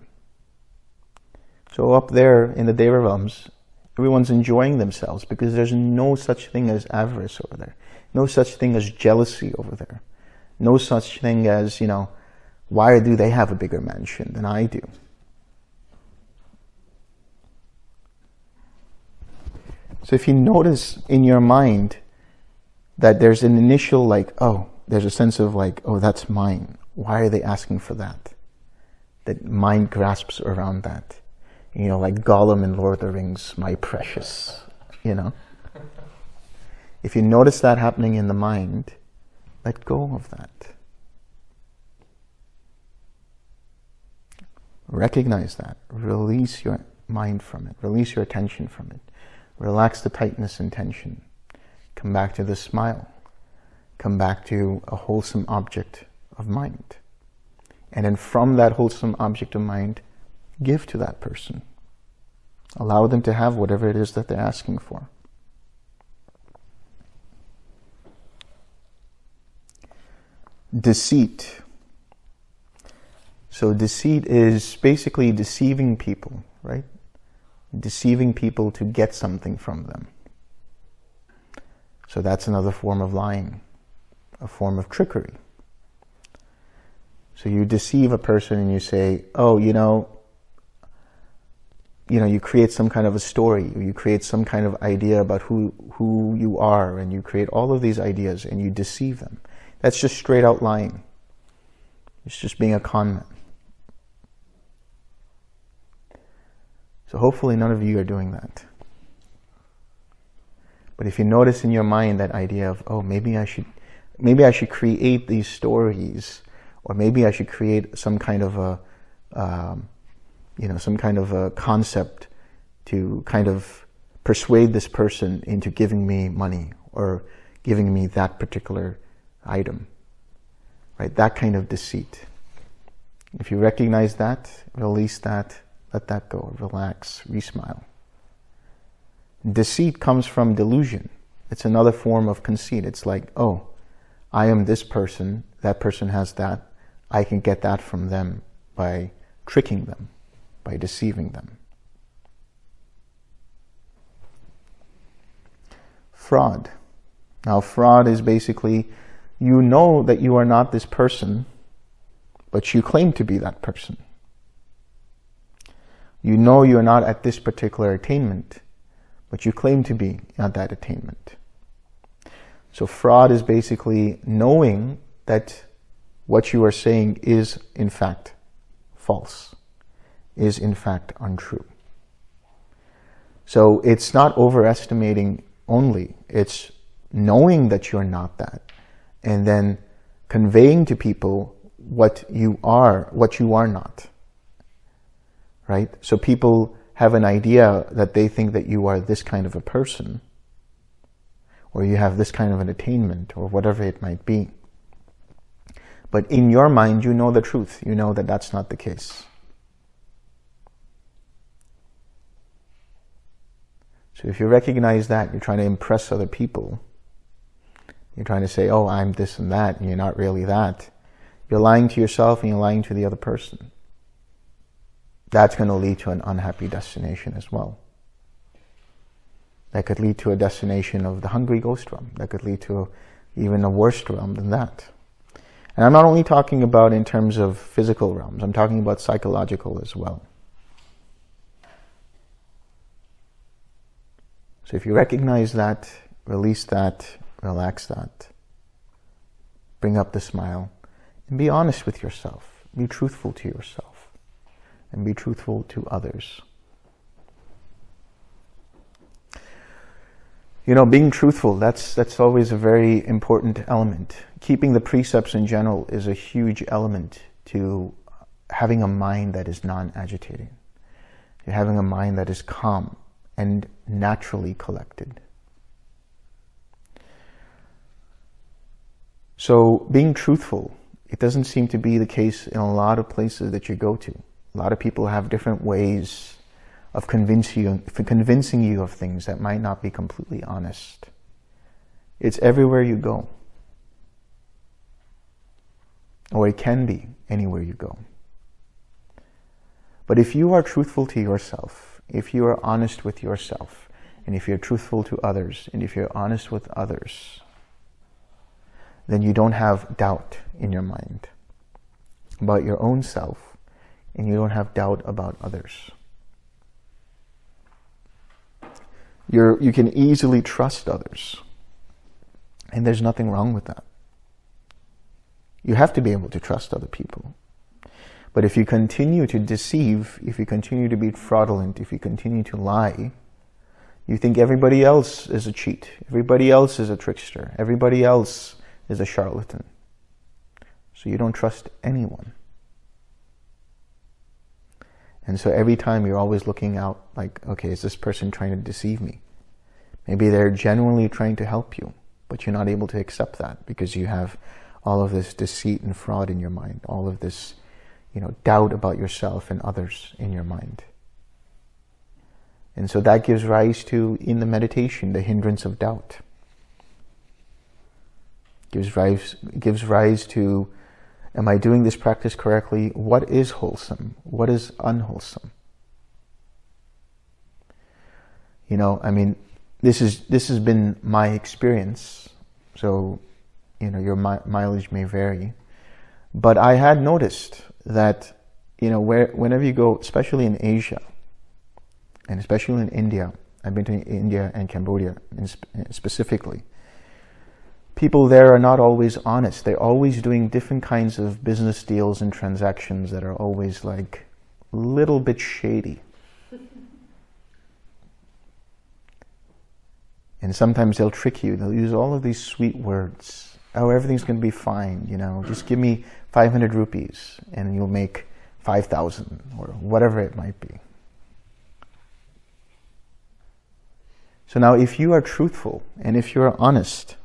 So up there in the Deva realms, everyone's enjoying themselves because there's no such thing as avarice over there. No such thing as jealousy over there. No such thing as, why do they have a bigger mansion than I do? So if you notice in your mind that there's an initial there's a sense of oh, that's mine. Why are they asking for that? that mind grasps around that. You know, like Gollum in Lord of the Rings, my precious, you know. If you notice that happening in the mind, let go of that. Recognize that. Release your mind from it. Release your attention from it. Relax the tightness and tension. Come back to the smile. Come back to a wholesome object of mind. And then from that wholesome object of mind, give to that person. Allow them to have whatever it is that they're asking for. Deceit. So deceit is basically deceiving people, right? Deceiving people to get something from them. So that's another form of lying, a form of trickery. So you deceive a person and you say, oh, you create some kind of a story, or you create some kind of idea about who you are, and you create all of these ideas and you deceive them. That's just straight out lying. It's just being a con man. So hopefully none of you are doing that. But if you notice in your mind that idea of, oh, maybe I should create these stories, or maybe I should create some kind of a, some kind of a concept to kind of persuade this person into giving me money or giving me that particular item, right? That kind of deceit. If you recognize that, release that, let that go, relax, re-smile. Deceit comes from delusion. It's another form of conceit. It's like, oh, I am this person, that person has that, I can get that from them by tricking them, by deceiving them. Fraud. Now, fraud is basically, you know that you are not this person, but you claim to be that person. You know you're not at this particular attainment, but you claim to be at that attainment. So fraud is basically knowing that what you are saying is in fact false, is in fact untrue. So it's not overestimating only, it's knowing that you're not that, and then conveying to people what you are not, right? So people have an idea that they think that you are this kind of a person, or you have this kind of an attainment, or whatever it might be. But in your mind, you know the truth. You know that that's not the case. So if you recognize that, you're trying to impress other people, you're trying to say, oh, I'm this and that, and you're not really that. You're lying to yourself and you're lying to the other person. That's going to lead to an unhappy destination as well. That could lead to a destination of the hungry ghost realm. That could lead to even a worse realm than that. And I'm not only talking about in terms of physical realms, I'm talking about psychological as well. So if you recognize that, release that, relax that, bring up the smile, and be honest with yourself. Be truthful to yourself, and be truthful to others. You know, being truthful, that's always a very important element. Keeping the precepts in general is a huge element to having a mind that is non-agitating, to having a mind that is calm and naturally collected. So being truthful, it doesn't seem to be the case in a lot of places that you go to. A lot of people have different ways of convincing you of things that might not be completely honest. It's everywhere you go. Or it can be anywhere you go. But if you are truthful to yourself, if you are honest with yourself, and if you're truthful to others, and if you're honest with others, then you don't have doubt in your mind about your own self, and you don't have doubt about others. You can easily trust others, and there's nothing wrong with that. You have to be able to trust other people. But if you continue to deceive, if you continue to be fraudulent, if you continue to lie, you think everybody else is a cheat, everybody else is a trickster, everybody else is a charlatan. So you don't trust anyone. And so every time you're always looking out like, okay, is this person trying to deceive me? Maybe they're genuinely trying to help you, but you're not able to accept that because you have all of this deceit and fraud in your mind, all of this, you know, doubt about yourself and others in your mind. And so that gives rise to, in the meditation, the hindrance of doubt. Gives rise to, am I doing this practice correctly? What is wholesome? What is unwholesome? You know, I mean, this has been my experience. So, you know, your mileage may vary. But I had noticed that, you know, whenever you go, especially in Asia, and especially in India, I've been to India and Cambodia specifically, people there are not always honest. They're always doing different kinds of business deals and transactions that are always like a little bit shady. And sometimes they'll trick you. They'll use all of these sweet words. Oh, everything's going to be fine, you know, just give me 500 rupees and you'll make 5,000 or whatever it might be. So now if you are truthful and if you're honest,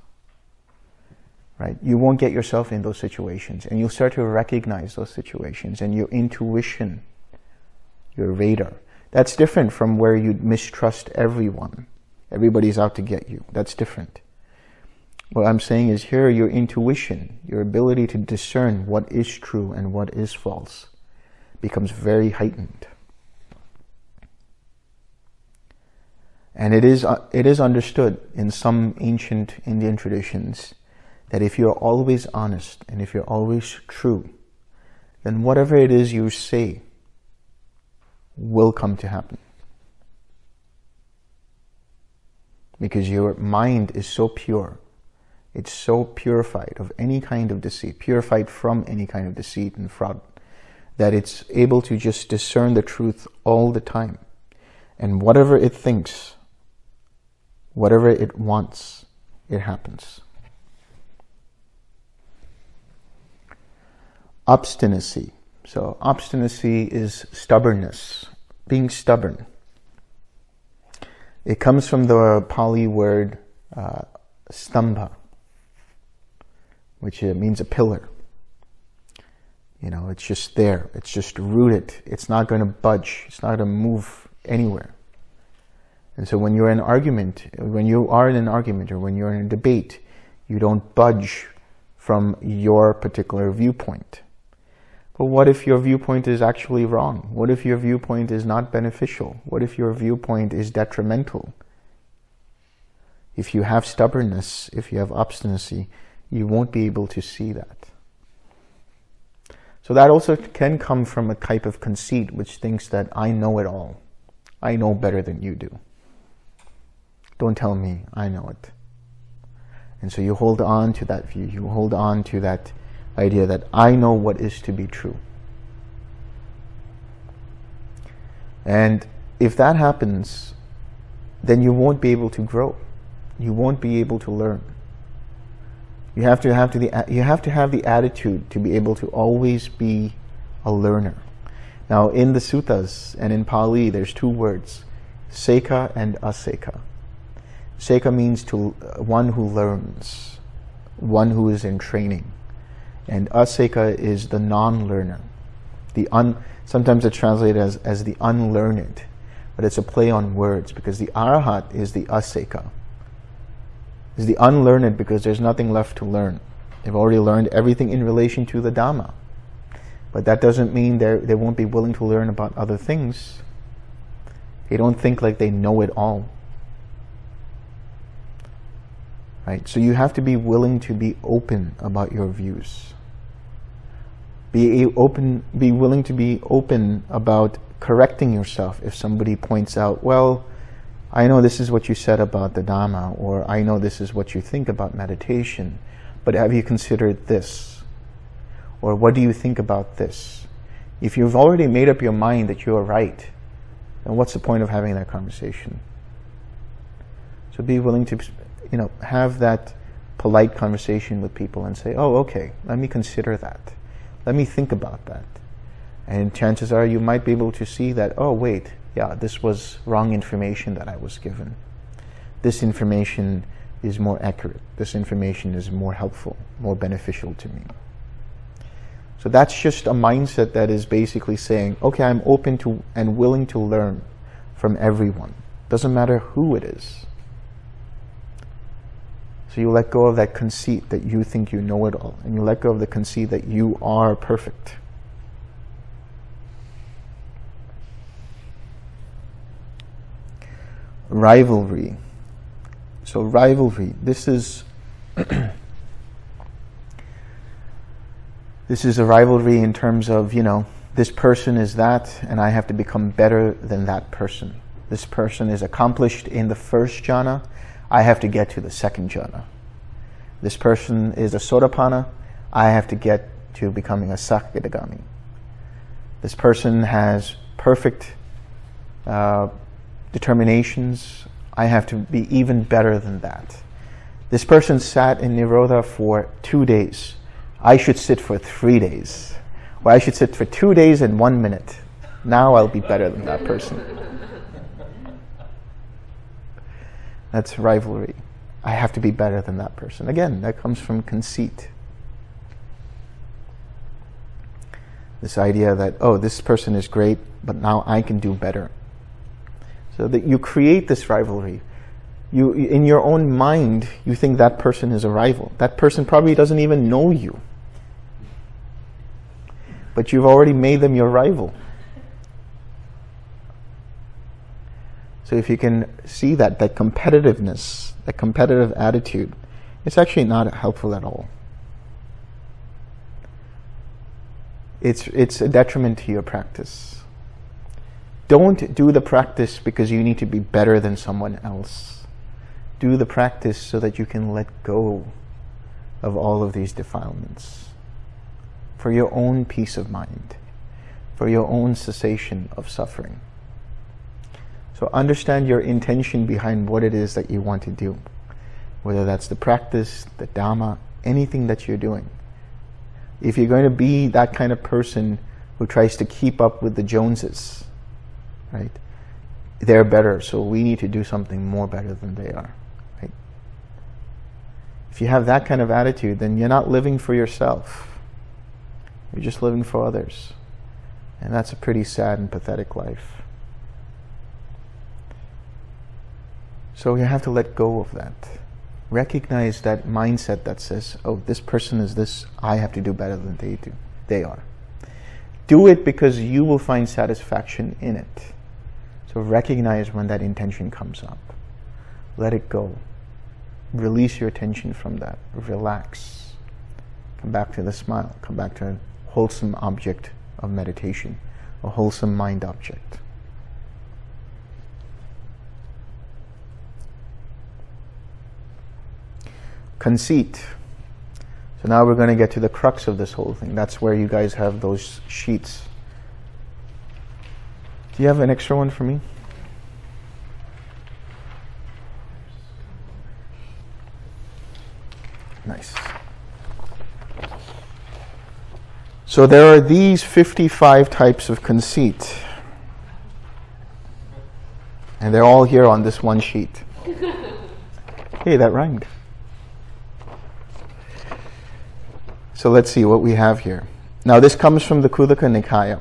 right, you won't get yourself in those situations, and you'll start to recognize those situations, and your intuition, your radar. That's different from where you mistrust everyone. Everybody's out to get you. That's different. What I'm saying is here, your intuition, your ability to discern what is true and what is false becomes very heightened. And it is understood in some ancient Indian traditions that if you're always honest and if you're always true, then whatever it is you say will come to happen. Because your mind is so pure. It's so purified of any kind of deceit, purified from any kind of deceit and fraud, that it's able to just discern the truth all the time. And whatever it thinks, whatever it wants, it happens. Obstinacy. So obstinacy is stubbornness, being stubborn. It comes from the Pali word stambha, which means a pillar. You know, it's just there. It's just rooted. It's not going to budge. It's not going to move anywhere. And so when you're in an argument, or when you're in a debate, you don't budge from your particular viewpoint. But what if your viewpoint is actually wrong? What if your viewpoint is not beneficial? What if your viewpoint is detrimental? If you have stubbornness, if you have obstinacy, you won't be able to see that. So that also can come from a type of conceit which thinks that I know it all. I know better than you do. Don't tell me, I know it. And so you hold on to that view. You hold on to that idea that I know what is to be true. And if that happens, then you won't be able to grow. You won't be able to learn. You have to have the attitude to be able to always be a learner. Now, in the suttas and in Pali, there's two words, seka and aseka. Seka means to one who learns, one who is in training, and aseka is the non-learner. Sometimes it's translated as the unlearned, but it's a play on words because the arahant is the aseka. Is the unlearned because there's nothing left to learn. They've already learned everything in relation to the Dhamma. But that doesn't mean they won't be willing to learn about other things. They don't think like they know it all. Right? So you have to be willing to be open about your views. Be willing to be open about correcting yourself if somebody points out, well, I know this is what you said about the Dhamma, or I know this is what you think about meditation, but have you considered this? Or what do you think about this? If you've already made up your mind that you're right, then what's the point of having that conversation? So be willing to, have that polite conversation with people and say, oh, okay, let me consider that. Let me think about that. And chances are you might be able to see that, oh, wait, yeah, this was wrong information that I was given. This information is more accurate. This information is more helpful, more beneficial to me. So that's just a mindset that is basically saying, okay, I'm open to and willing to learn from everyone. Doesn't matter who it is. So you let go of that conceit that you think you know it all, and you let go of the conceit that you are perfect. Rivalry. So rivalry, this is this is a rivalry in terms of, this person is that, and I have to become better than that person. This person is accomplished in the first jhana, I have to get to the second jhana. This person is a sotapanna, I have to get to becoming a sakadagami. This person has perfect determinations, I have to be even better than that. This person sat in Nirodha for 2 days. I should sit for 3 days. Or I should sit for 2 days and 1 minute. Now I'll be better than that person. That's rivalry. I have to be better than that person. Again, that comes from conceit. This idea that, oh, this person is great, but now I can do better. So that you create this rivalry. You, in your own mind, you think that person is a rival. That person probably doesn't even know you. But you've already made them your rival. So if you can see that competitiveness, that competitive attitude, it's actually not helpful at all. It's a detriment to your practice. Don't do the practice because you need to be better than someone else. Do the practice so that you can let go of all of these defilements for your own peace of mind, for your own cessation of suffering. So understand your intention behind what it is that you want to do, whether that's the practice, the Dhamma, anything that you're doing. If you're going to be that kind of person who tries to keep up with the Joneses, right? They're better, so we need to do something more better than they are, right? If you have that kind of attitude, then you're not living for yourself. You're just living for others. And that's a pretty sad and pathetic life. So you have to let go of that. Recognize that mindset that says, oh, this person is this, I have to do better than they do. They are. Do it because you will find satisfaction in it. So recognize when that intention comes up. Let it go. Release your attention from that. Relax. Come back to the smile. Come back to a wholesome object of meditation, a wholesome mind object. Conceit. So now we're going to get to the crux of this whole thing. That's where you guys have those sheets. Do you have an extra one for me? Nice. So there are these 55 types of conceit. And they're all here on this one sheet. Hey, that rhymed. So let's see what we have here. Now this comes from the Khuddaka Nikaya.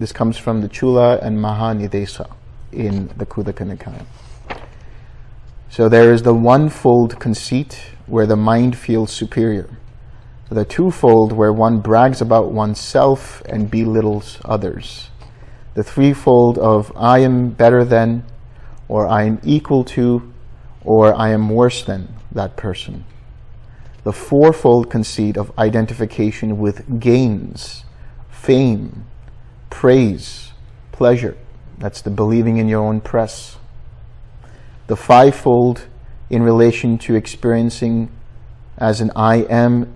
This comes from the Chula and Mahanidesa in the Khuddaka Nikaya. So there is the one-fold conceit where the mind feels superior. The two-fold where one brags about oneself and belittles others. The three-fold of I am better than, or I am equal to, or I am worse than that person. The fourfold conceit of identification with gains, fame, praise, pleasure. That's the believing in your own press. The fivefold in relation to experiencing as an I am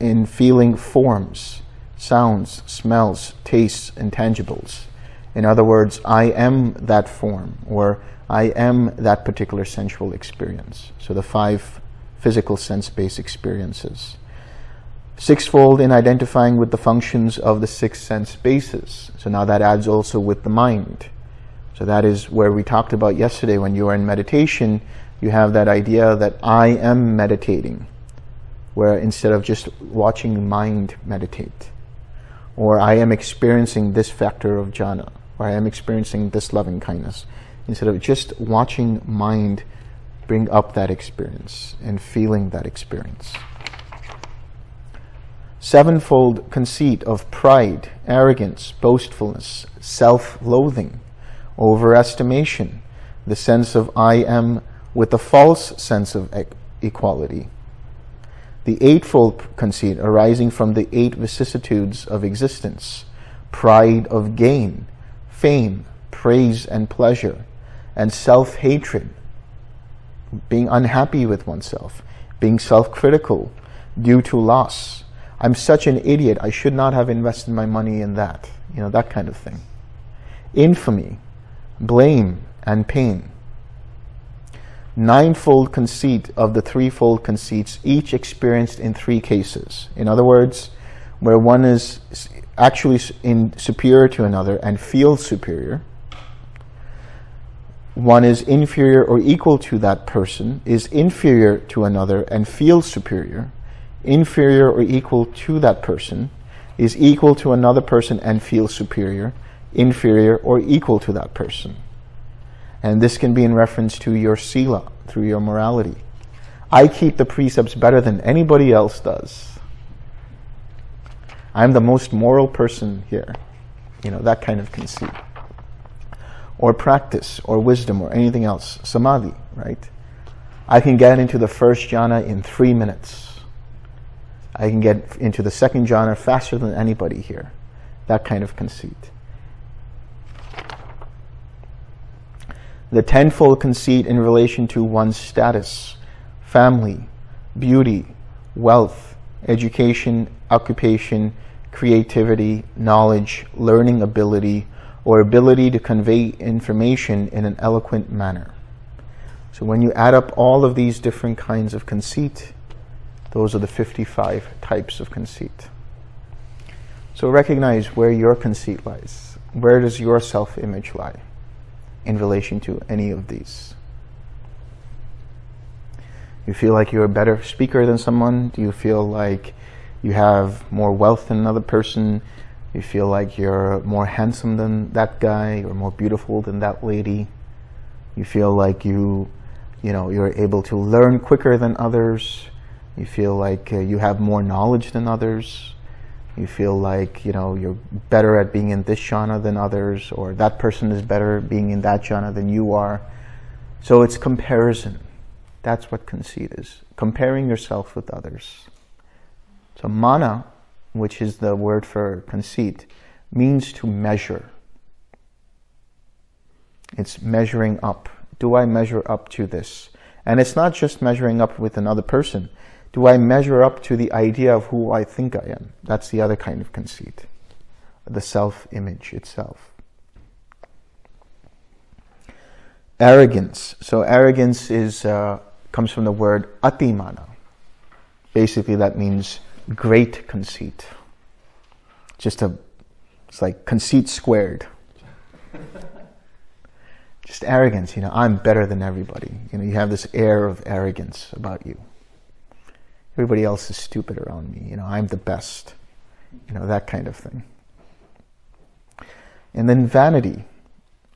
in feeling forms, sounds, smells, tastes, and tangibles. In other words, I am that form, or I am that particular sensual experience. So the five physical sense-based experiences. Sixfold in identifying with the functions of the six sense bases. So now that adds also with the mind. So that is where we talked about yesterday. When you are in meditation, you have that idea that I am meditating, where instead of just watching mind meditate, or I am experiencing this factor of jhana, or I am experiencing this loving kindness, instead of just watching mind bring up that experience and feeling that experience. Sevenfold conceit of pride, arrogance, boastfulness, self-loathing, overestimation, the sense of I am with a false sense of equality. The eightfold conceit arising from the eight vicissitudes of existence, pride of gain, fame, praise and pleasure, and self-hatred, being unhappy with oneself, being self-critical due to loss. I'm such an idiot, I should not have invested my money in that, you know, that kind of thing. Infamy, blame, and pain. Ninefold conceit of the threefold conceits, each experienced in three cases. In other words, where one is actually superior to another and feels superior, one is inferior or equal to that person, is inferior to another and feels superior, inferior or equal to that person, is equal to another person and feels superior, inferior or equal to that person. And this can be in reference to your sila, through your morality. I keep the precepts better than anybody else does. I'm the most moral person here. You know, that kind of conceit. Or practice, or wisdom, or anything else. Samadhi, right? I can get into the first jhana in 3 minutes. I can get into the second jhana faster than anybody here. That kind of conceit. The tenfold conceit in relation to one's status, family, beauty, wealth, education, occupation, creativity, knowledge, learning ability, or ability to convey information in an eloquent manner. So when you add up all of these different kinds of conceit, those are the 55 types of conceit. So recognize where your conceit lies. Where does your self-image lie in relation to any of these? You feel like you're a better speaker than someone? Do you feel like you have more wealth than another person? Do you feel like you're more handsome than that guy or more beautiful than that lady? You feel like you're able to learn quicker than others? You feel like you have more knowledge than others. You feel like, you know, you're better at being in this jhana than others, or that person is better being in that jhana than you are. So it's comparison. That's what conceit is. Comparing yourself with others. So mana, which is the word for conceit, means to measure. It's measuring up. Do I measure up to this? And it's not just measuring up with another person. Do I measure up to the idea of who I think I am? That's the other kind of conceit, the self-image itself. Arrogance. So arrogance is comes from the word atimana. Basically, that means great conceit. It's like conceit squared. Just arrogance. You know, I'm better than everybody. You know, you have this air of arrogance about you. Everybody else is stupid around me. You know, I'm the best. You know, that kind of thing. And then vanity.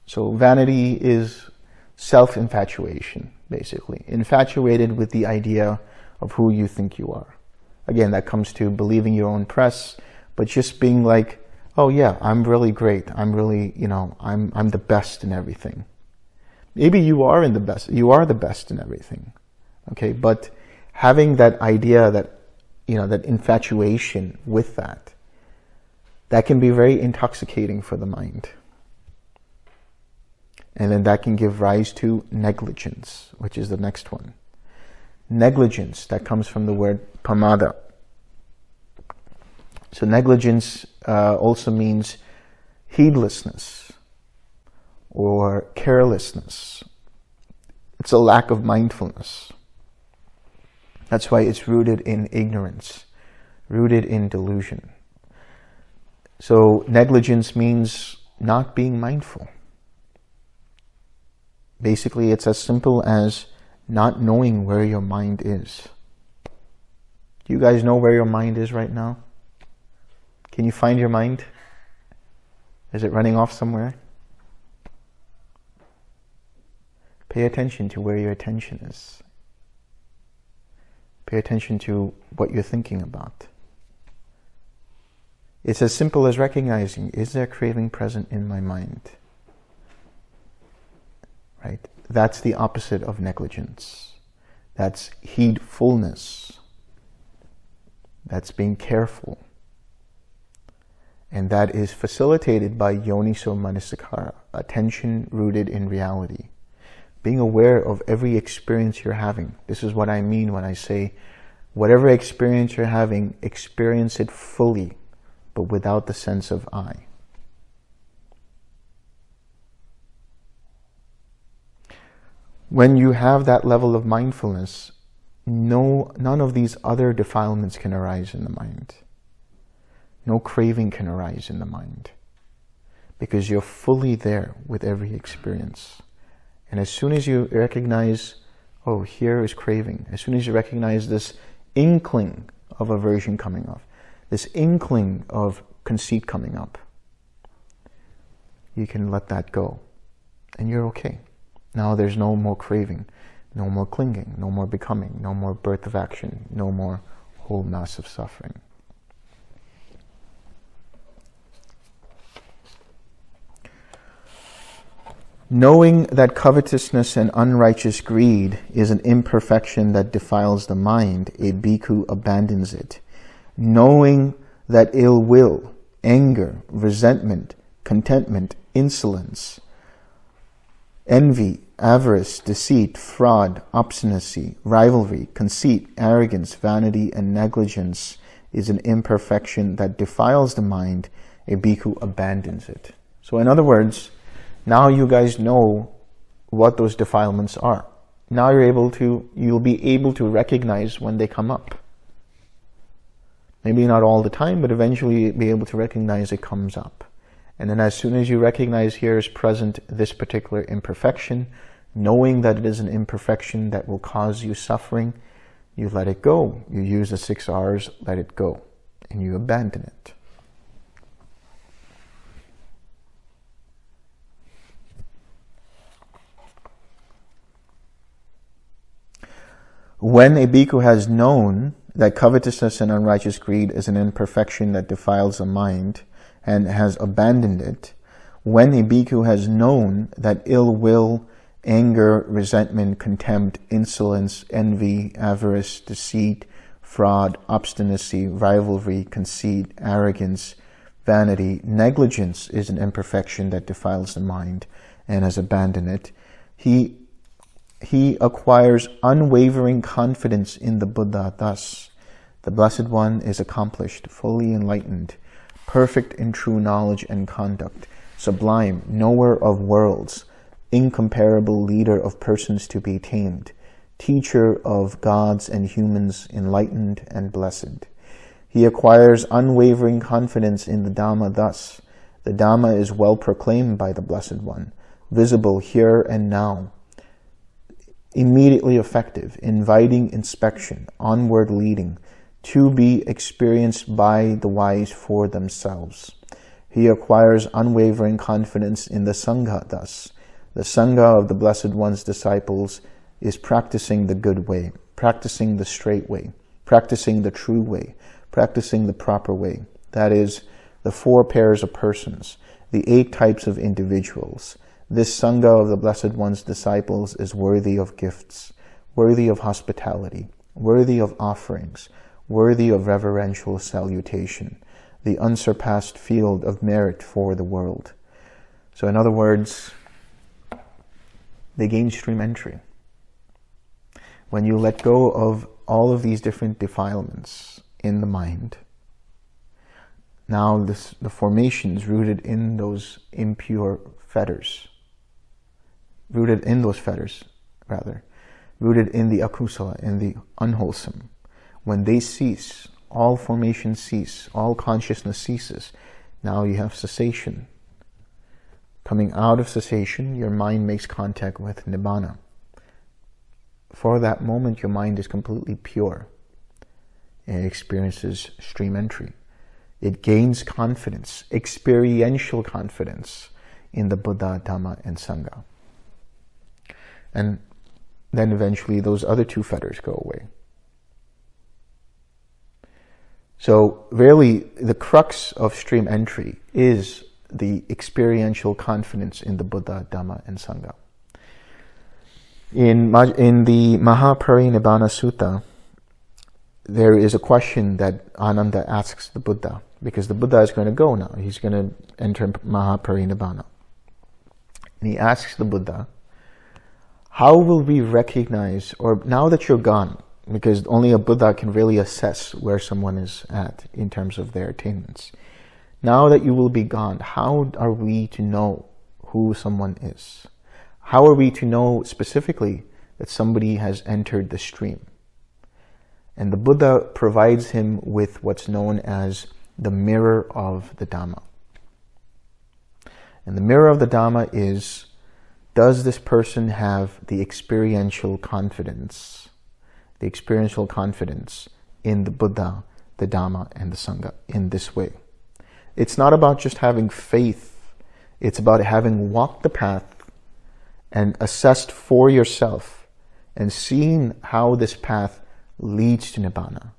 So vanity is self-infatuation, basically. Infatuated with the idea of who you think you are. Again, that comes to believing your own press, but just being like, oh yeah, I'm really great. I'm really, you know, I'm the best in everything. Maybe you are the best in everything. Okay, but having that idea that, you know, that infatuation with that, that can be very intoxicating for the mind. And then that can give rise to negligence, which is the next one. Negligence, that comes from the word pamada. So negligence also means heedlessness or carelessness. It's a lack of mindfulness. That's why it's rooted in ignorance, rooted in delusion. So negligence means not being mindful. Basically, it's as simple as not knowing where your mind is. Do you guys know where your mind is right now? Can you find your mind? Is it running off somewhere? Pay attention to where your attention is. Pay attention to what you're thinking about. It's as simple as recognizing, is there craving present in my mind? Right? That's the opposite of negligence. That's heedfulness. That's being careful. And that is facilitated by yoniso manasikara, attention rooted in reality. Being aware of every experience you're having. This is what I mean when I say, whatever experience you're having, experience it fully, but without the sense of I. When you have that level of mindfulness, none of these other defilements can arise in the mind. No craving can arise in the mind because you're fully there with every experience. And as soon as you recognize, oh, here is craving, as soon as you recognize this inkling of aversion coming up, this inkling of conceit coming up, you can let that go and you're okay. Now there's no more craving, no more clinging, no more becoming, no more birth of action, no more whole mass of suffering. Knowing that covetousness and unrighteous greed is an imperfection that defiles the mind, a bhikkhu abandons it. Knowing that ill will, anger, resentment, contentment, insolence, envy, avarice, deceit, fraud, obstinacy, rivalry, conceit, arrogance, vanity, and negligence is an imperfection that defiles the mind, a bhikkhu abandons it. So in other words, now you guys know what those defilements are. Now you'll be able to recognize when they come up. Maybe not all the time, but eventually you'll be able to recognize it comes up. And then as soon as you recognize here is present this particular imperfection, knowing that it is an imperfection that will cause you suffering, you let it go. You use the 6 R's, let it go, and you abandon it. When a bhikkhu has known that covetousness and unrighteous greed is an imperfection that defiles the mind and has abandoned it, when a bhikkhu has known that ill will, anger, resentment, contempt, insolence, envy, avarice, deceit, fraud, obstinacy, rivalry, conceit, arrogance, vanity, negligence is an imperfection that defiles the mind and has abandoned it, he acquires unwavering confidence in the Buddha. Thus, the Blessed One is accomplished, fully enlightened, perfect in true knowledge and conduct, sublime, knower of worlds, incomparable leader of persons to be tamed, teacher of gods and humans, enlightened and blessed. He acquires unwavering confidence in the Dhamma. Thus, the Dhamma is well proclaimed by the Blessed One, visible here and now, immediately effective, inviting inspection, onward leading, to be experienced by the wise for themselves. He acquires unwavering confidence in the Sangha thus. The Sangha of the Blessed One's disciples is practicing the good way, practicing the straight way, practicing the true way, practicing the proper way. That is, the 4 pairs of persons, the 8 types of individuals. This Sangha of the Blessed One's disciples is worthy of gifts, worthy of hospitality, worthy of offerings, worthy of reverential salutation, the unsurpassed field of merit for the world. So in other words, they gain stream entry. When you let go of all of these different defilements in the mind, Now the formations rooted in those impure fetters, rooted in the akusala, in the unwholesome, when they cease, all formations cease, all consciousness ceases. Now you have cessation. Coming out of cessation, your mind makes contact with Nibbana. For that moment, your mind is completely pure. It experiences stream entry. It gains confidence, experiential confidence in the Buddha, Dhamma, and Sangha. And then eventually those other two fetters go away. So really, the crux of stream entry is the experiential confidence in the Buddha, Dhamma, and Sangha. In the Mahaparinibbana Sutta, there is a question that Ananda asks the Buddha, because the Buddha is going to go now. He's going to enter Mahaparinibbana. And he asks the Buddha, how will we recognize, or now that you're gone, because only a Buddha can really assess where someone is at in terms of their attainments. Now that you will be gone, how are we to know who someone is? How are we to know specifically that somebody has entered the stream? And the Buddha provides him with what's known as the mirror of the Dhamma. And the mirror of the Dhamma is, does this person have the experiential confidence in the Buddha, the Dhamma, and the Sangha in this way? It's not about just having faith. It's about having walked the path and assessed for yourself and seen how this path leads to Nibbana,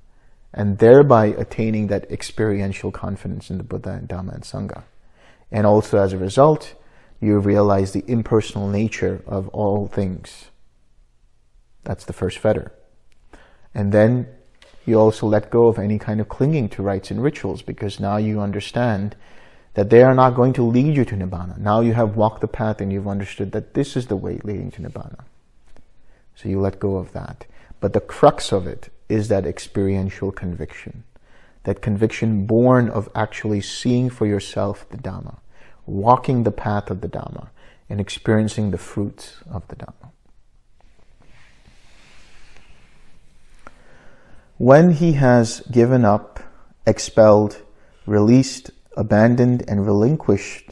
and thereby attaining that experiential confidence in the Buddha and Dhamma and Sangha. And also as a result, you realize the impersonal nature of all things. That's the first fetter. And then you also let go of any kind of clinging to rites and rituals, because now you understand that they are not going to lead you to Nibbana. Now you have walked the path and you've understood that this is the way leading to Nibbana. So you let go of that. But the crux of it is that experiential conviction, that conviction born of actually seeing for yourself the Dhamma, walking the path of the Dhamma, and experiencing the fruits of the Dhamma. When he has given up, expelled, released, abandoned, and relinquished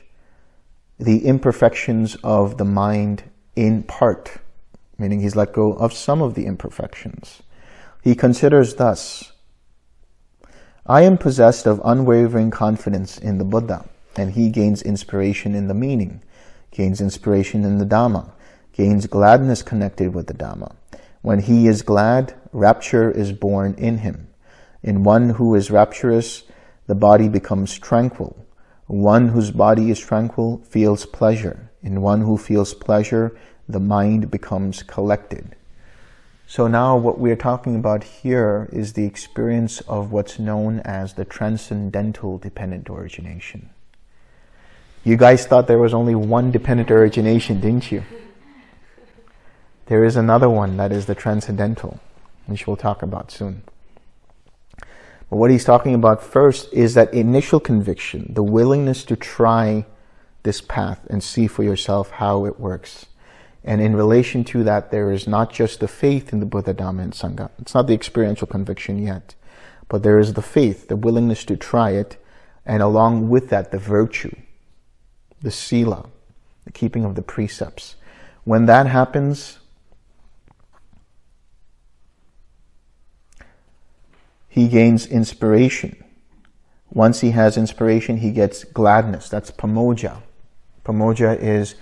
the imperfections of the mind in part, meaning he's let go of some of the imperfections, he considers thus, I am possessed of unwavering confidence in the Buddha, and he gains inspiration in the meaning, gains inspiration in the Dhamma, gains gladness connected with the Dhamma. When he is glad, rapture is born in him. In one who is rapturous, the body becomes tranquil. One whose body is tranquil feels pleasure. In one who feels pleasure, the mind becomes collected. So now what we're talking about here is the experience of what's known as the transcendental dependent origination. You guys thought there was only one dependent origination, didn't you? There is another one, that is the transcendental, which we'll talk about soon. But what he's talking about first is that initial conviction, the willingness to try this path and see for yourself how it works. And in relation to that, there is not just the faith in the Buddha, Dhamma, and Sangha. It's not the experiential conviction yet, but there is the faith, the willingness to try it, and along with that, the virtue, the sila, the keeping of the precepts. When that happens, he gains inspiration. Once he has inspiration, he gets gladness. That's pamoja. Pamoja is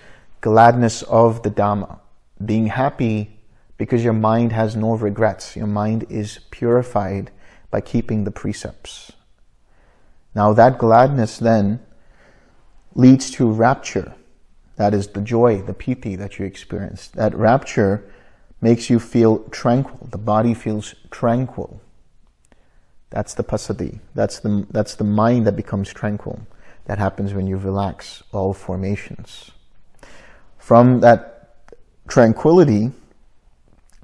gladness of the Dhamma, being happy because your mind has no regrets. Your mind is purified by keeping the precepts. Now that gladness then leads to rapture. That is the joy, the piti that you experience. That rapture makes you feel tranquil. The body feels tranquil. That's the pasati. That's the mind that becomes tranquil. That happens when you relax all formations. From that tranquility,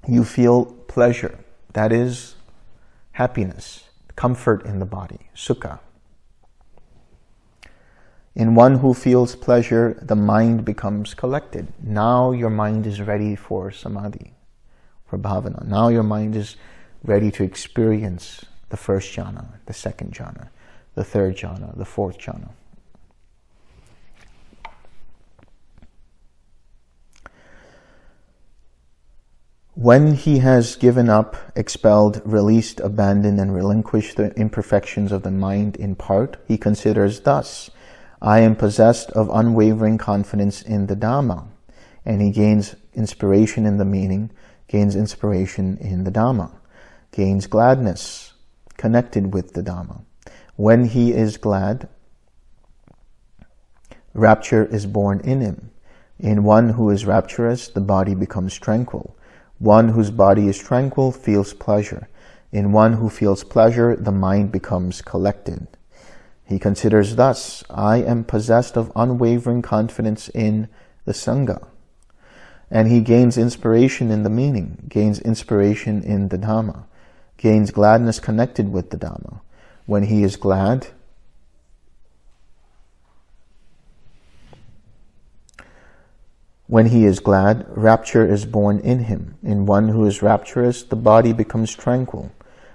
you feel pleasure. That is happiness, comfort in the body, sukha. In one who feels pleasure, the mind becomes collected. Now your mind is ready for samadhi, for bhavana. Now your mind is ready to experience the first jhana, the second jhana, the third jhana, the fourth jhana. When he has given up, expelled, released, abandoned, and relinquished the imperfections of the mind in part, he considers thus: I am possessed of unwavering confidence in the Dhamma. And he gains inspiration in the meaning, gains inspiration in the Dhamma, gains gladness connected with the Dhamma. When he is glad, rapture is born in him. In one who is rapturous, the body becomes tranquil. One whose body is tranquil feels pleasure. In one who feels pleasure, the mind becomes collected. He considers thus: I am possessed of unwavering confidence in the Sangha. And he gains inspiration in the meaning, gains inspiration in the Dhamma, gains gladness connected with the Dhamma. When he is glad, rapture is born in him. In one who is rapturous, the body becomes tranquil.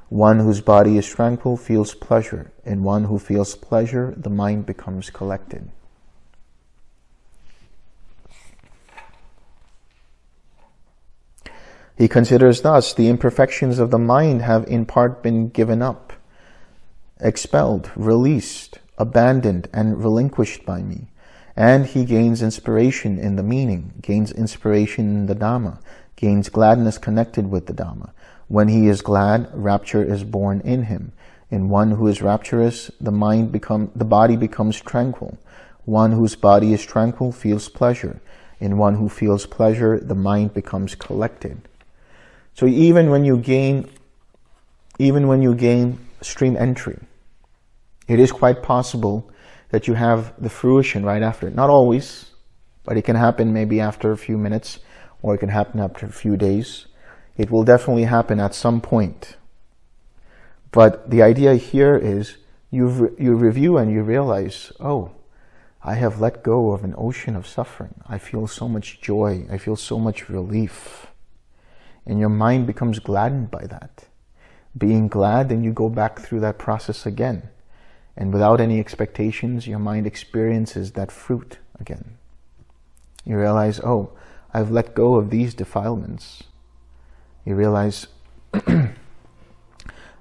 One whose body is tranquil feels pleasure. In one who feels pleasure, the mind becomes collected. He considers thus: the imperfections of the mind have in part been given up, expelled, released, abandoned, and relinquished by me. And he gains inspiration in the meaning, gains inspiration in the Dhamma, gains gladness connected with the Dhamma. When he is glad, rapture is born in him. In one who is rapturous, the body becomes tranquil. One whose body is tranquil feels pleasure. In one who feels pleasure, the mind becomes collected. So even when you gain stream entry, it is quite possible that you have the fruition right after it. Not always, but it can happen maybe after a few minutes, or it can happen after a few days. It will definitely happen at some point. But the idea here is you review and you realize, oh, I have let go of an ocean of suffering. I feel so much joy. I feel so much relief. And your mind becomes gladdened by that. Being glad, then you go back through that process again. And without any expectations, your mind experiences that fruit again. You realize, oh, I've let go of these defilements. You realize,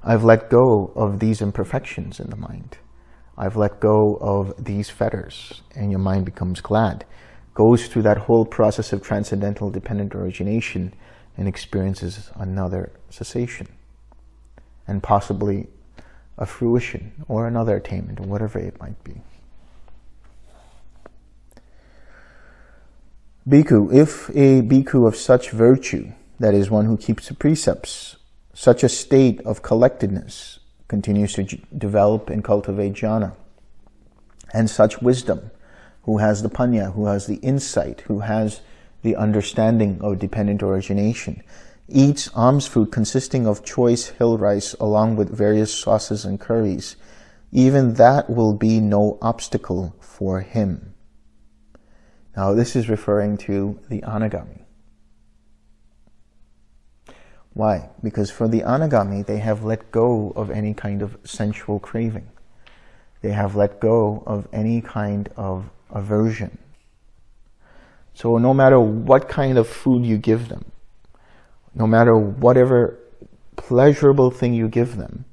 I've let go of these imperfections in the mind. I've let go of these fetters. And your mind becomes glad. Goes through that whole process of transcendental dependent origination and experiences another cessation. And possibly a fruition or another attainment, or whatever it might be. Bhikkhu, if a bhikkhu of such virtue, that is, one who keeps the precepts, such a state of collectedness, continues to develop and cultivate jhana, and such wisdom, who has the panya, who has the insight, who has the understanding of dependent origination, eats alms food consisting of choice hill rice along with various sauces and curries, even that will be no obstacle for him. Now this is referring to the anagami. Why? Because for the anagami, they have let go of any kind of sensual craving. They have let go of any kind of aversion. So no matter what kind of food you give them, no matter whatever pleasurable thing you give them,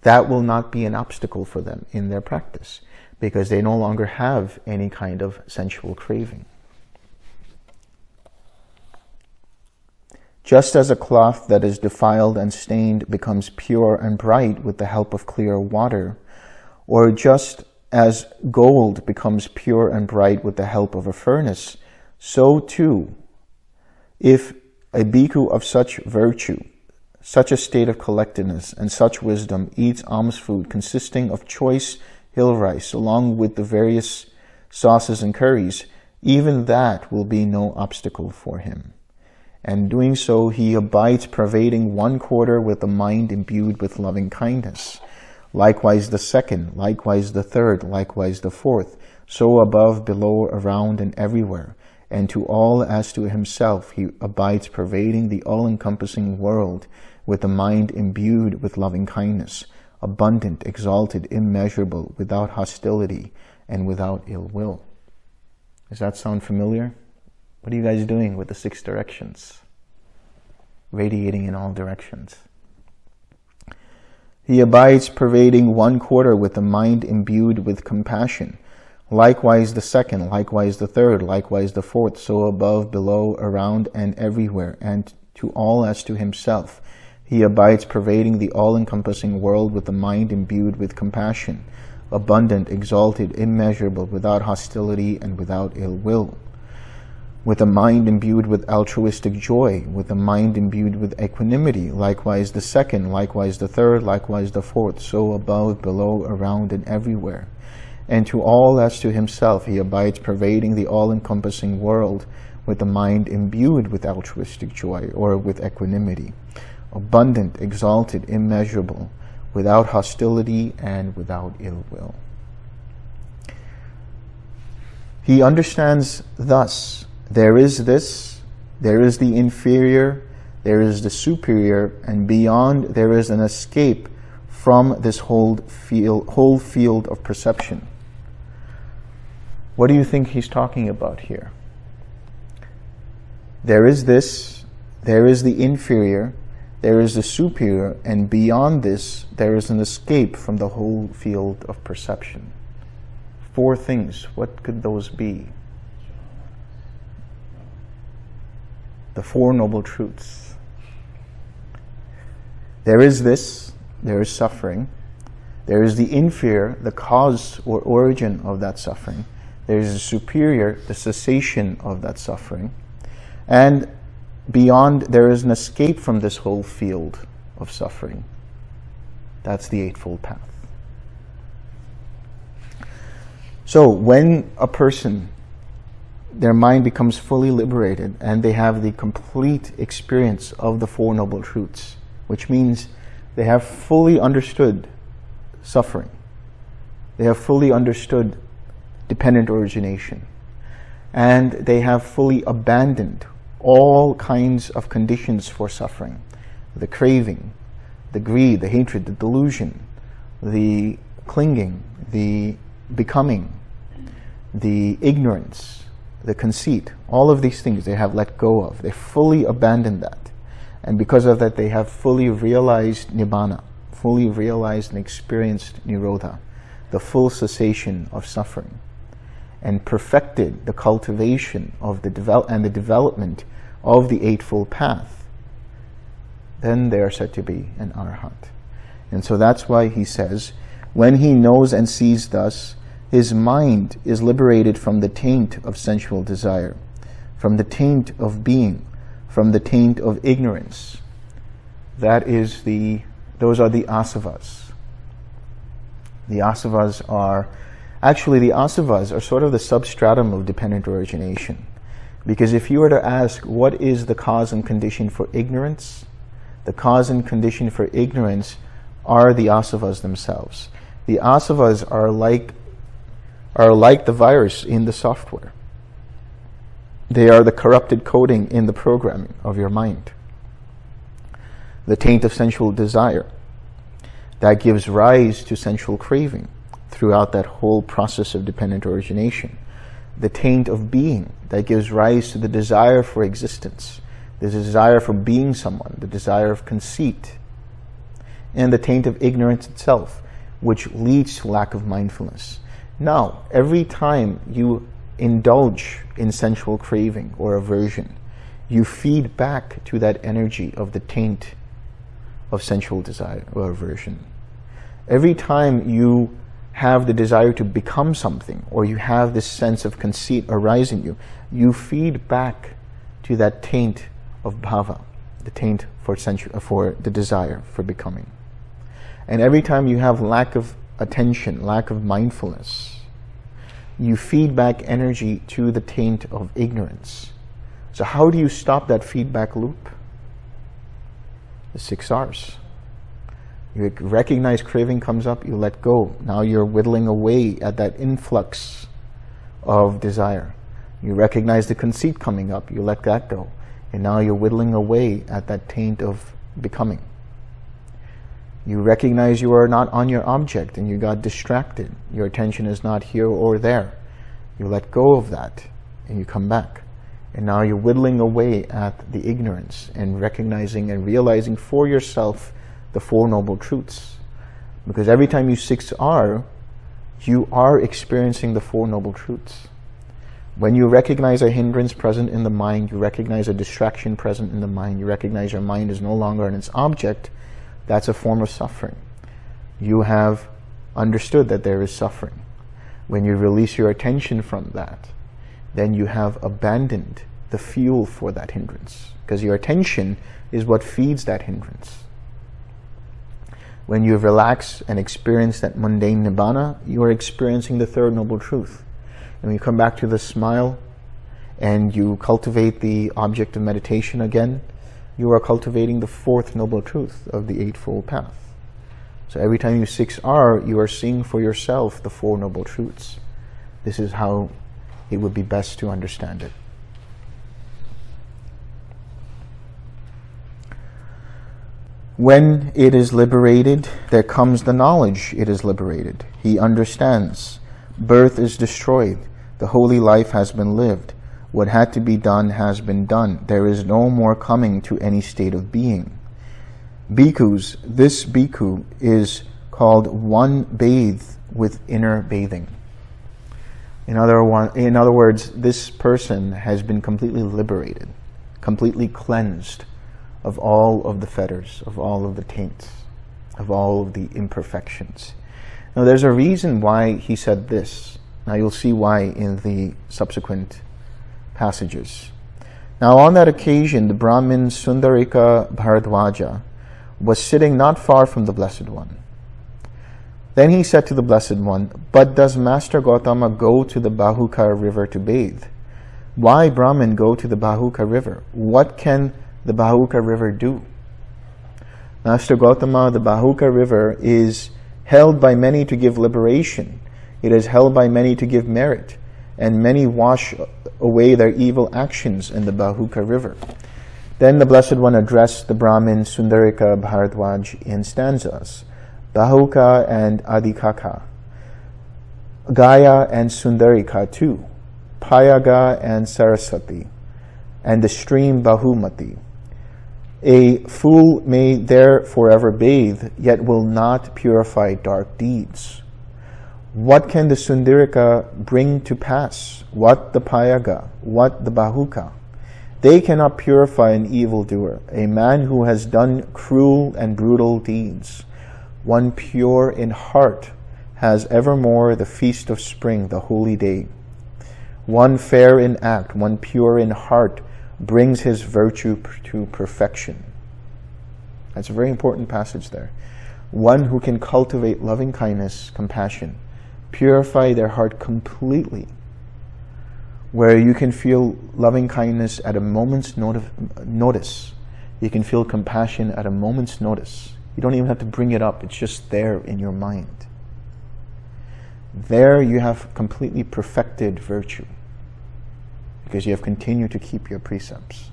that will not be an obstacle for them in their practice, because they no longer have any kind of sensual craving. Just as a cloth that is defiled and stained becomes pure and bright with the help of clear water, or just as gold becomes pure and bright with the help of a furnace, so too, if a bhikkhu of such virtue, such a state of collectedness, and such wisdom eats alms food consisting of choice hill rice along with the various sauces and curries, even that will be no obstacle for him. And doing so, he abides pervading one quarter with the mind imbued with loving kindness. likewise the second, likewise the third, likewise the fourth, so above, below, around, and everywhere. And to all as to himself, he abides pervading the all-encompassing world with a mind imbued with loving-kindness, abundant, exalted, immeasurable, without hostility and without ill will. Does that sound familiar? What are you guys doing with the six directions? Radiating in all directions. He abides pervading one quarter with a mind imbued with compassion. Likewise the second, likewise the third, likewise the fourth, so above, below, around, and everywhere, and to all as to himself. He abides pervading the all-encompassing world with a mind imbued with compassion, abundant, exalted, immeasurable, without hostility and without ill will. With a mind imbued with altruistic joy, with a mind imbued with equanimity, likewise the second, likewise the third, likewise the fourth, so above, below, around, and everywhere. And to all as to himself, he abides pervading the all-encompassing world with a mind imbued with altruistic joy, or with equanimity, abundant, exalted, immeasurable, without hostility and without ill will. He understands thus, there is this, there is the inferior, there is the superior, and beyond there is an escape from this whole field of perception. What do you think he's talking about here? There is this, there is the inferior, there is the superior, and beyond this, there is an escape from the whole field of perception. Four things, what could those be? The Four Noble Truths. There is this, there is suffering. There is the inferior, the cause or origin of that suffering. There is the superior, the cessation of that suffering. And beyond, there is an escape from this whole field of suffering. That's the Eightfold Path. So when a person, their mind becomes fully liberated and they have the complete experience of the Four Noble Truths, which means they have fully understood suffering. They have fully understood dependent origination. And they have fully abandoned all kinds of conditions for suffering. The craving, the greed, the hatred, the delusion, the clinging, the becoming, the ignorance, the conceit. All of these things they have let go of. They fully abandoned that. And because of that, they have fully realized Nibbana, fully realized and experienced Nirodha, the full cessation of suffering, and perfected the cultivation of the development of the Eightfold Path. Then they are said to be an Arahant. And so that's why he says, when he knows and sees thus, his mind is liberated from the taint of sensual desire, from the taint of being, from the taint of ignorance. That is those are the asavas. The asavas are, actually the asavas are sort of the substratum of dependent origination. Because if you were to ask, what is the cause and condition for ignorance? The cause and condition for ignorance are the asavas themselves. The asavas are like the virus in the software. They are the corrupted coding in the programming of your mind. The taint of sensual desire that gives rise to sensual craving throughout that whole process of dependent origination. The taint of being that gives rise to the desire for existence, the desire for being someone, the desire of conceit, and the taint of ignorance itself, which leads to lack of mindfulness. Now, every time you indulge in sensual craving or aversion, you feed back to that energy of the taint of sensual desire or aversion. Every time you have the desire to become something, or you have this sense of conceit arise in you, you feed back to that taint of bhava, the taint for the desire for becoming. And every time you have lack of attention, lack of mindfulness, you feed back energy to the taint of ignorance. So how do you stop that feedback loop? The 6 R's. You recognize craving comes up, you let go. Now you're whittling away at that influx of desire. You recognize the conceit coming up, you let that go. And now you're whittling away at that taint of becoming. You recognize you are not on your object and you got distracted. Your attention is not here or there. You let go of that and you come back. And now you're whittling away at the ignorance and recognizing and realizing for yourself the Four Noble Truths. Because every time you 6R, you are experiencing the Four Noble Truths. When you recognize a hindrance present in the mind, you recognize a distraction present in the mind, you recognize your mind is no longer in its object, that's a form of suffering. You have understood that there is suffering. When you release your attention from that, then you have abandoned the fuel for that hindrance, because your attention is what feeds that hindrance. When you relax and experience that mundane Nibbana, you are experiencing the Third Noble Truth. And when you come back to the smile and you cultivate the object of meditation again, you are cultivating the Fourth Noble Truth of the Eightfold Path. So every time you 6R, you are seeing for yourself the Four Noble Truths. This is how it would be best to understand it. When it is liberated, there comes the knowledge it is liberated. He understands. Birth is destroyed. The holy life has been lived. What had to be done has been done. There is no more coming to any state of being. Bhikkhus, this bhikkhu is called one bathed with inner bathing. In other words, this person has been completely liberated, completely cleansed of all of the fetters, of all of the taints, of all of the imperfections. Now there's a reason why he said this. Now you'll see why in the subsequent passages. Now on that occasion, the Brahmin Sundarika Bharadvaja was sitting not far from the Blessed One. Then he said to the Blessed One, "But does Master Gautama go to the Bahuka River to bathe? Why, Brahmin, go to the Bahuka River? What can the Bahuka River do?" Master Gautama, the Bahuka River is held by many to give liberation. It is held by many to give merit, and many wash away their evil actions in the Bahuka River. Then the Blessed One addressed the Brahmin Sundarika Bharadwaj in stanzas, Bahuka and Adhikaka, Gaya and Sundarika too, Payaga and Saraswati, and the stream Bahumati. A fool may there forever bathe, yet will not purify dark deeds. What can the Sundarika bring to pass? What the Payaga? What the Bahuka? They cannot purify an evildoer, a man who has done cruel and brutal deeds. One pure in heart has evermore the feast of spring, the holy day. One fair in act, one pure in heart, brings his virtue to perfection. That's a very important passage there. One who can cultivate loving kindness, compassion, purify their heart completely, where you can feel loving kindness at a moment's notice. You can feel compassion at a moment's notice. You don't even have to bring it up. It's just there in your mind. There you have completely perfected virtue, because you have continued to keep your precepts.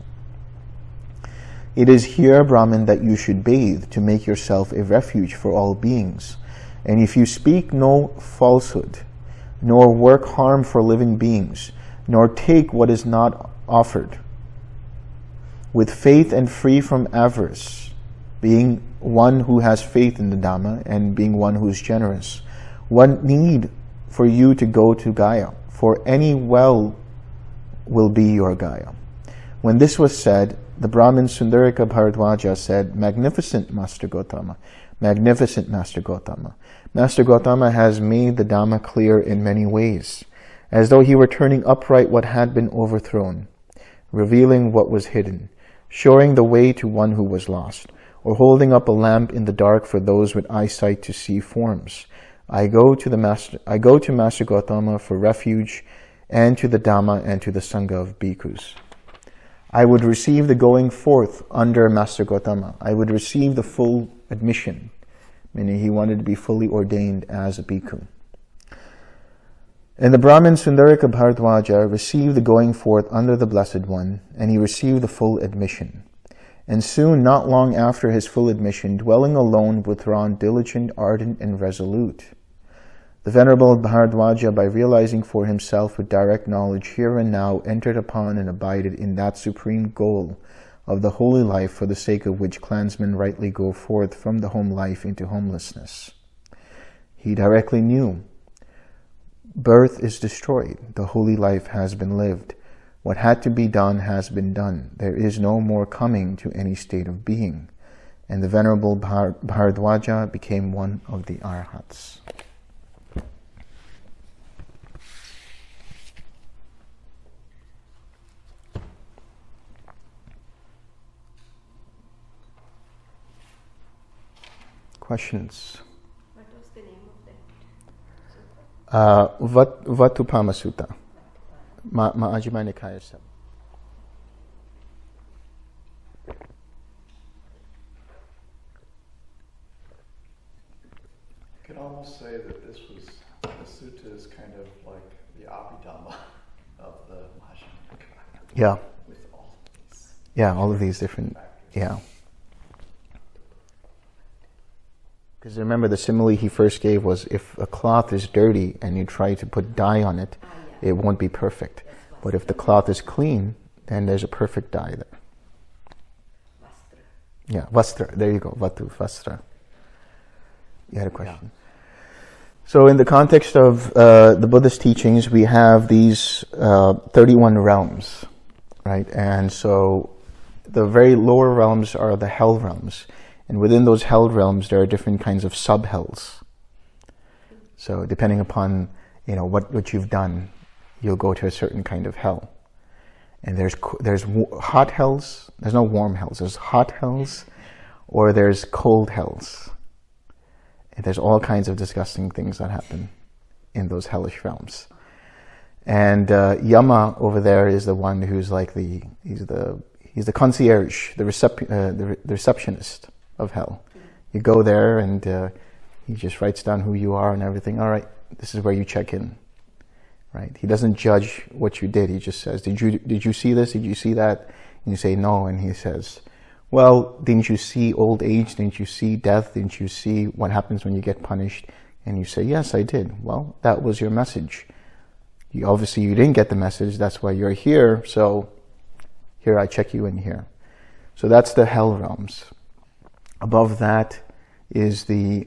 It is here, Brahmin, that you should bathe, to make yourself a refuge for all beings. And if you speak no falsehood, nor work harm for living beings, nor take what is not offered, with faith and free from avarice, being one who has faith in the Dhamma and being one who is generous, what need for you to go to Gaya? For any well will be your Gaya. When this was said, the Brahmin Sundarika Bharadwaja said, "Magnificent, Master Gautama. Magnificent, Master Gautama. Master Gautama has made the Dhamma clear in many ways, as though he were turning upright what had been overthrown, revealing what was hidden, showing the way to one who was lost, or holding up a lamp in the dark for those with eyesight to see forms. I go to Master Gautama for refuge, and to the Dhamma and to the Sangha of Bhikkhus. I would receive the going forth under Master Gautama. I would receive the full admission. meaning he wanted to be fully ordained as a bhikkhu. And the Brahmin Sundarika Bharadvaja received the going forth under the Blessed One, and he received the full admission. And soon, not long after his full admission, dwelling alone, withdrawn, diligent, ardent, and resolute, the Venerable Bharadvaja, by realizing for himself with direct knowledge here and now, entered upon and abided in that supreme goal of the holy life for the sake of which clansmen rightly go forth from the home life into homelessness. He directly knew birth is destroyed. The holy life has been lived. What had to be done has been done. There is no more coming to any state of being. And the Venerable Bharadvaja became one of the Arahants. Questions? Vatupama Sutta, Majjhima Nikaya 7. You can almost say that the sutta is kind of like the Abhidhamma of the Majjhima Nikaya. Yeah. With all of these. Yeah, all of these different, yeah. Because remember, the simile he first gave was, if a cloth is dirty and you try to put dye on it, it won't be perfect. But if the cloth is clean, then there's a perfect dye there. Vastra. Yeah, vastra. There you go. Vatu, vastra. You had a question. Yeah. So in the context of the Buddhist teachings, we have these 31 realms, right? And so the very lower realms are the hell realms. And within those hell realms, there are different kinds of sub-hells. So depending upon, you know, what you've done, you'll go to a certain kind of hell. And there's hot hells. There's no warm hells. There's hot hells, or there's cold hells. And there's all kinds of disgusting things that happen in those hellish realms. And Yama over there is the one who's like he's the concierge, the receptionist of hell. You go there and he just writes down who you are and everything. All right, this is where you check in, right? He doesn't judge what you did. He just says, did you see this? Did you see that? And you say, no. And he says, well, didn't you see old age? Didn't you see death? Didn't you see what happens when you get punished? And you say, yes, I did. Well, that was your message. Obviously, you didn't get the message. That's why you're here. So here, I check you in here. So that's the hell realms. Above that is the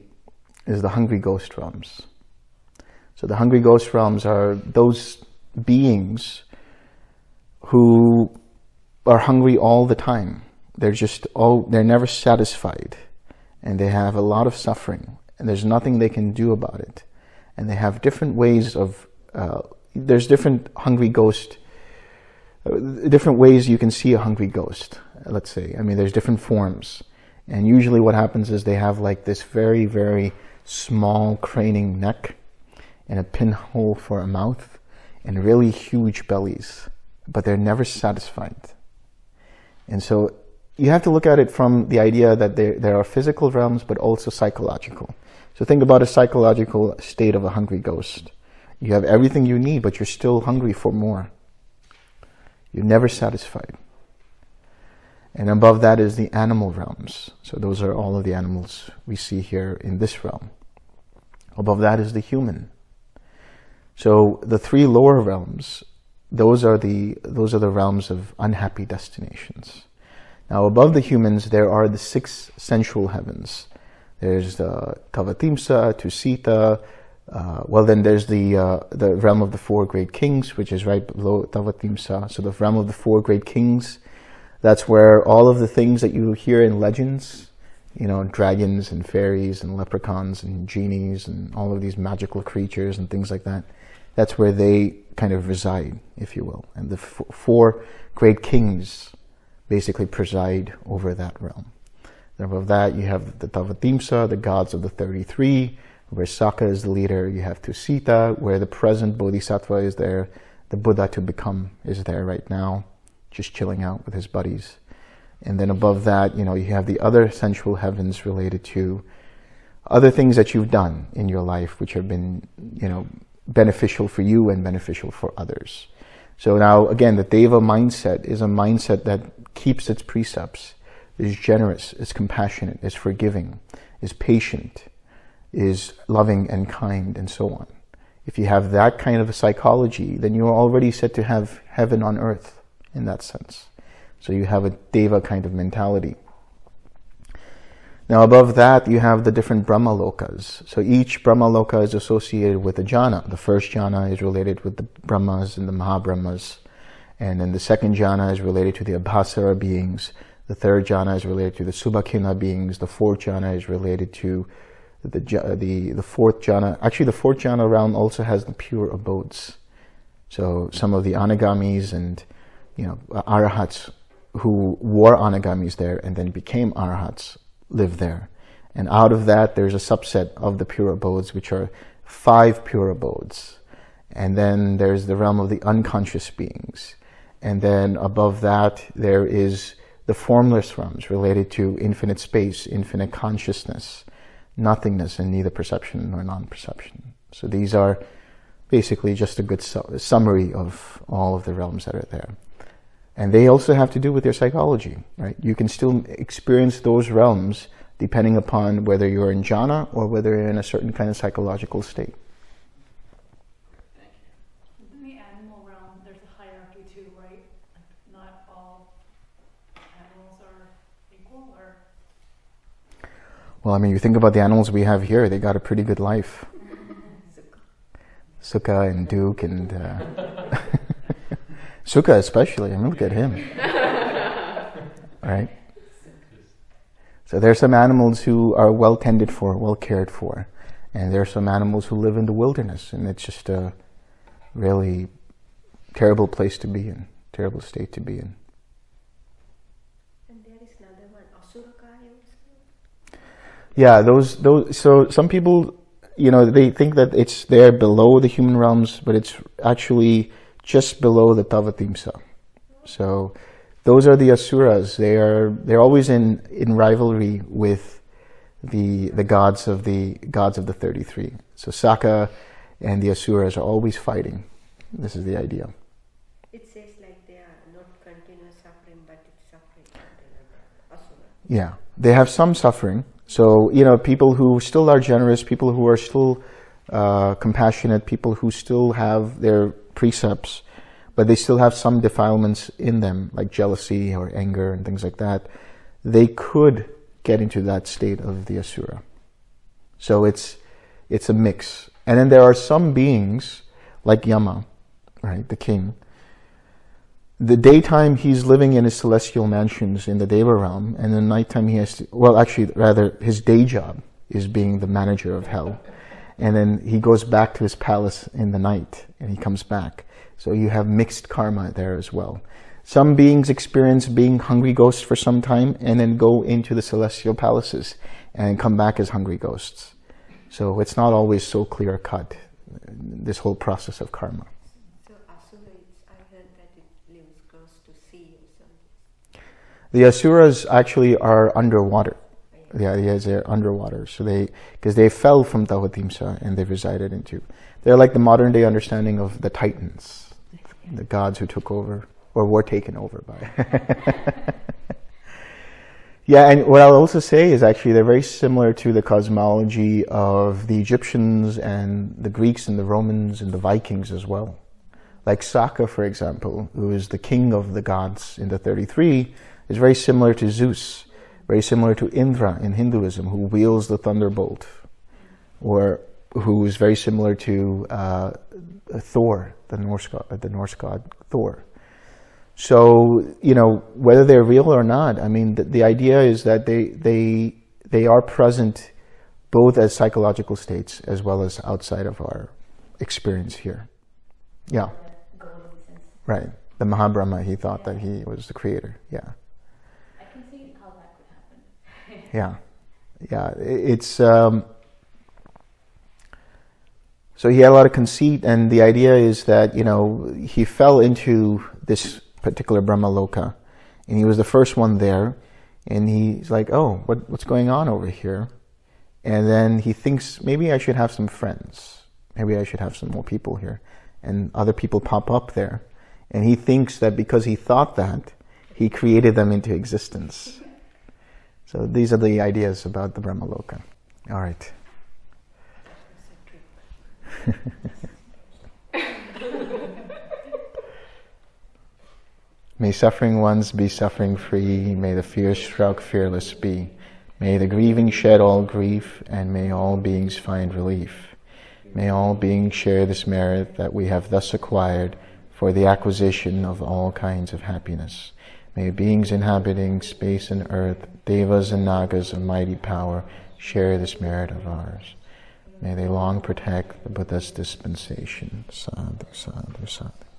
hungry ghost realms. So the hungry ghost realms are those beings who are hungry all the time. They're never satisfied, and they have a lot of suffering, and there's nothing they can do about it. And they have different ways of there's different hungry ghost, different ways you can see a hungry ghost. Let's say, I mean, there's different forms. And usually what happens is they have like this very, very small craning neck and a pinhole for a mouth and really huge bellies, but they're never satisfied. And so you have to look at it from the idea that there are physical realms, but also psychological. So think about a psychological state of a hungry ghost. You have everything you need, but you're still hungry for more. You're never satisfied. And above that is the animal realms. So those are all of the animals we see here in this realm. Above that is the human. So the three lower realms, those are the realms of unhappy destinations. Now above the humans, there are the 6 sensual heavens. There's the Tavatimsa, Tusita. Well, then there's the realm of the 4 great kings, which is right below Tavatimsa. So the realm of the 4 great kings. That's where all of the things that you hear in legends, you know, dragons and fairies and leprechauns and genies and all of these magical creatures and things like that, that's where they kind of reside, if you will. And the 4 great kings basically preside over that realm. And above that, you have the Tavatimsa, the gods of the 33, where Sakka is the leader. You have Tusita, where the present Bodhisattva is there. The Buddha to become is there right now, just chilling out with his buddies. And then above that, you know, you have the other sensual heavens related to other things that you've done in your life which have been, you know, beneficial for you and beneficial for others. So now, again, the Deva mindset is a mindset that keeps its precepts, is generous, is compassionate, is forgiving, is patient, is loving and kind, and so on. If you have that kind of a psychology, then you're already said to have heaven on earth in that sense. So you have a Deva kind of mentality. Now above that, you have the different Brahma lokas. So each Brahma loka is associated with a jhana. The first jhana is related with the Brahmas and the Mahabrahmas. And then the second jhana is related to the Abhasara beings. The third jhana is related to the Subhakhina beings. The fourth jhana is related to the fourth jhana. Actually, the fourth jhana realm also has the pure abodes. So some of the anagamis and, you know, arahats who were anagamis there and then became arahats live there. And out of that, there's a subset of the pure abodes, which are 5 pure abodes. And then there's the realm of the unconscious beings. And then above that, there is the formless realms related to infinite space, infinite consciousness, nothingness, and neither perception nor non-perception. So these are basically just a good summary of all of the realms that are there. And they also have to do with your psychology, right? You can still experience those realms depending upon whether you're in jhana or whether you're in a certain kind of psychological state. In the animal realm, there's a hierarchy too, right? Not all animals are equal, or? Well, I mean, you think about the animals we have here, they got a pretty good life. Sukha and Duke and... Sukha especially, I mean, look at him, right? So there are some animals who are well tended for, well cared for, and there are some animals who live in the wilderness, and it's just a really terrible place to be in, terrible state to be in. And there is another one, Asuraka. Yeah, those. So some people, you know, they think that it's there below the human realms, but it's actually just below the Tavatimsa. So those are the Asuras. They're always in rivalry with the gods of the 33. So Sakka and the Asuras are always fighting. This is the idea. It says like they are not continuous suffering, but it's suffering. Yeah, they have some suffering. So, you know, people who still are generous, people who are still compassionate, people who still have their precepts, but they still have some defilements in them, like jealousy or anger and things like that, they could get into that state of the Asura. So it's a mix. And then there are some beings, like Yama, right, the king. The daytime he's living in his celestial mansions in the Deva realm, and the nighttime he has to, well, actually, rather, his day job is being the manager of hell. And then he goes back to his palace in the night, and he comes back. So you have mixed karma there as well. Some beings experience being hungry ghosts for some time, and then go into the celestial palaces and come back as hungry ghosts. So it's not always so clear cut, this whole process of karma. So Asura, I heard that it lives close to sea or something. The Asuras actually are underwater. The idea is they're underwater, so because they fell from Tavatimsa and they resided into. They're like the modern day understanding of the Titans, the gods who took over or were taken over by. Yeah, and what I'll also say is actually they're very similar to the cosmology of the Egyptians and the Greeks and the Romans and the Vikings as well. Like Sakka, for example, who is the king of the gods in the 33, is very similar to Zeus. Very similar to Indra in Hinduism, who wields the thunderbolt, or who is very similar to Thor, the Norse god Thor. So, you know, whether they're real or not, I mean, the idea is that they are present both as psychological states as well as outside of our experience here. Yeah, right. The Mahabrahma, he thought that he was the creator. Yeah. Yeah, yeah, it's, so he had a lot of conceit, and the idea is that, you know, he fell into this particular Brahma loka, and he was the first one there, and he's like, oh, what's going on over here? And then he thinks, maybe I should have some friends. Maybe I should have some more people here. And other people pop up there. And he thinks that because he thought that, he created them into existence. So these are the ideas about the Brahmaloka. All right. May suffering ones be suffering free. May the fear-struck fearless be. May the grieving shed all grief, and may all beings find relief. May all beings share this merit that we have thus acquired for the acquisition of all kinds of happiness. May beings inhabiting space and earth, devas and nagas of mighty power, share this merit of ours. May they long protect the Buddha's dispensation. Sadhu, sadhu, sadhu.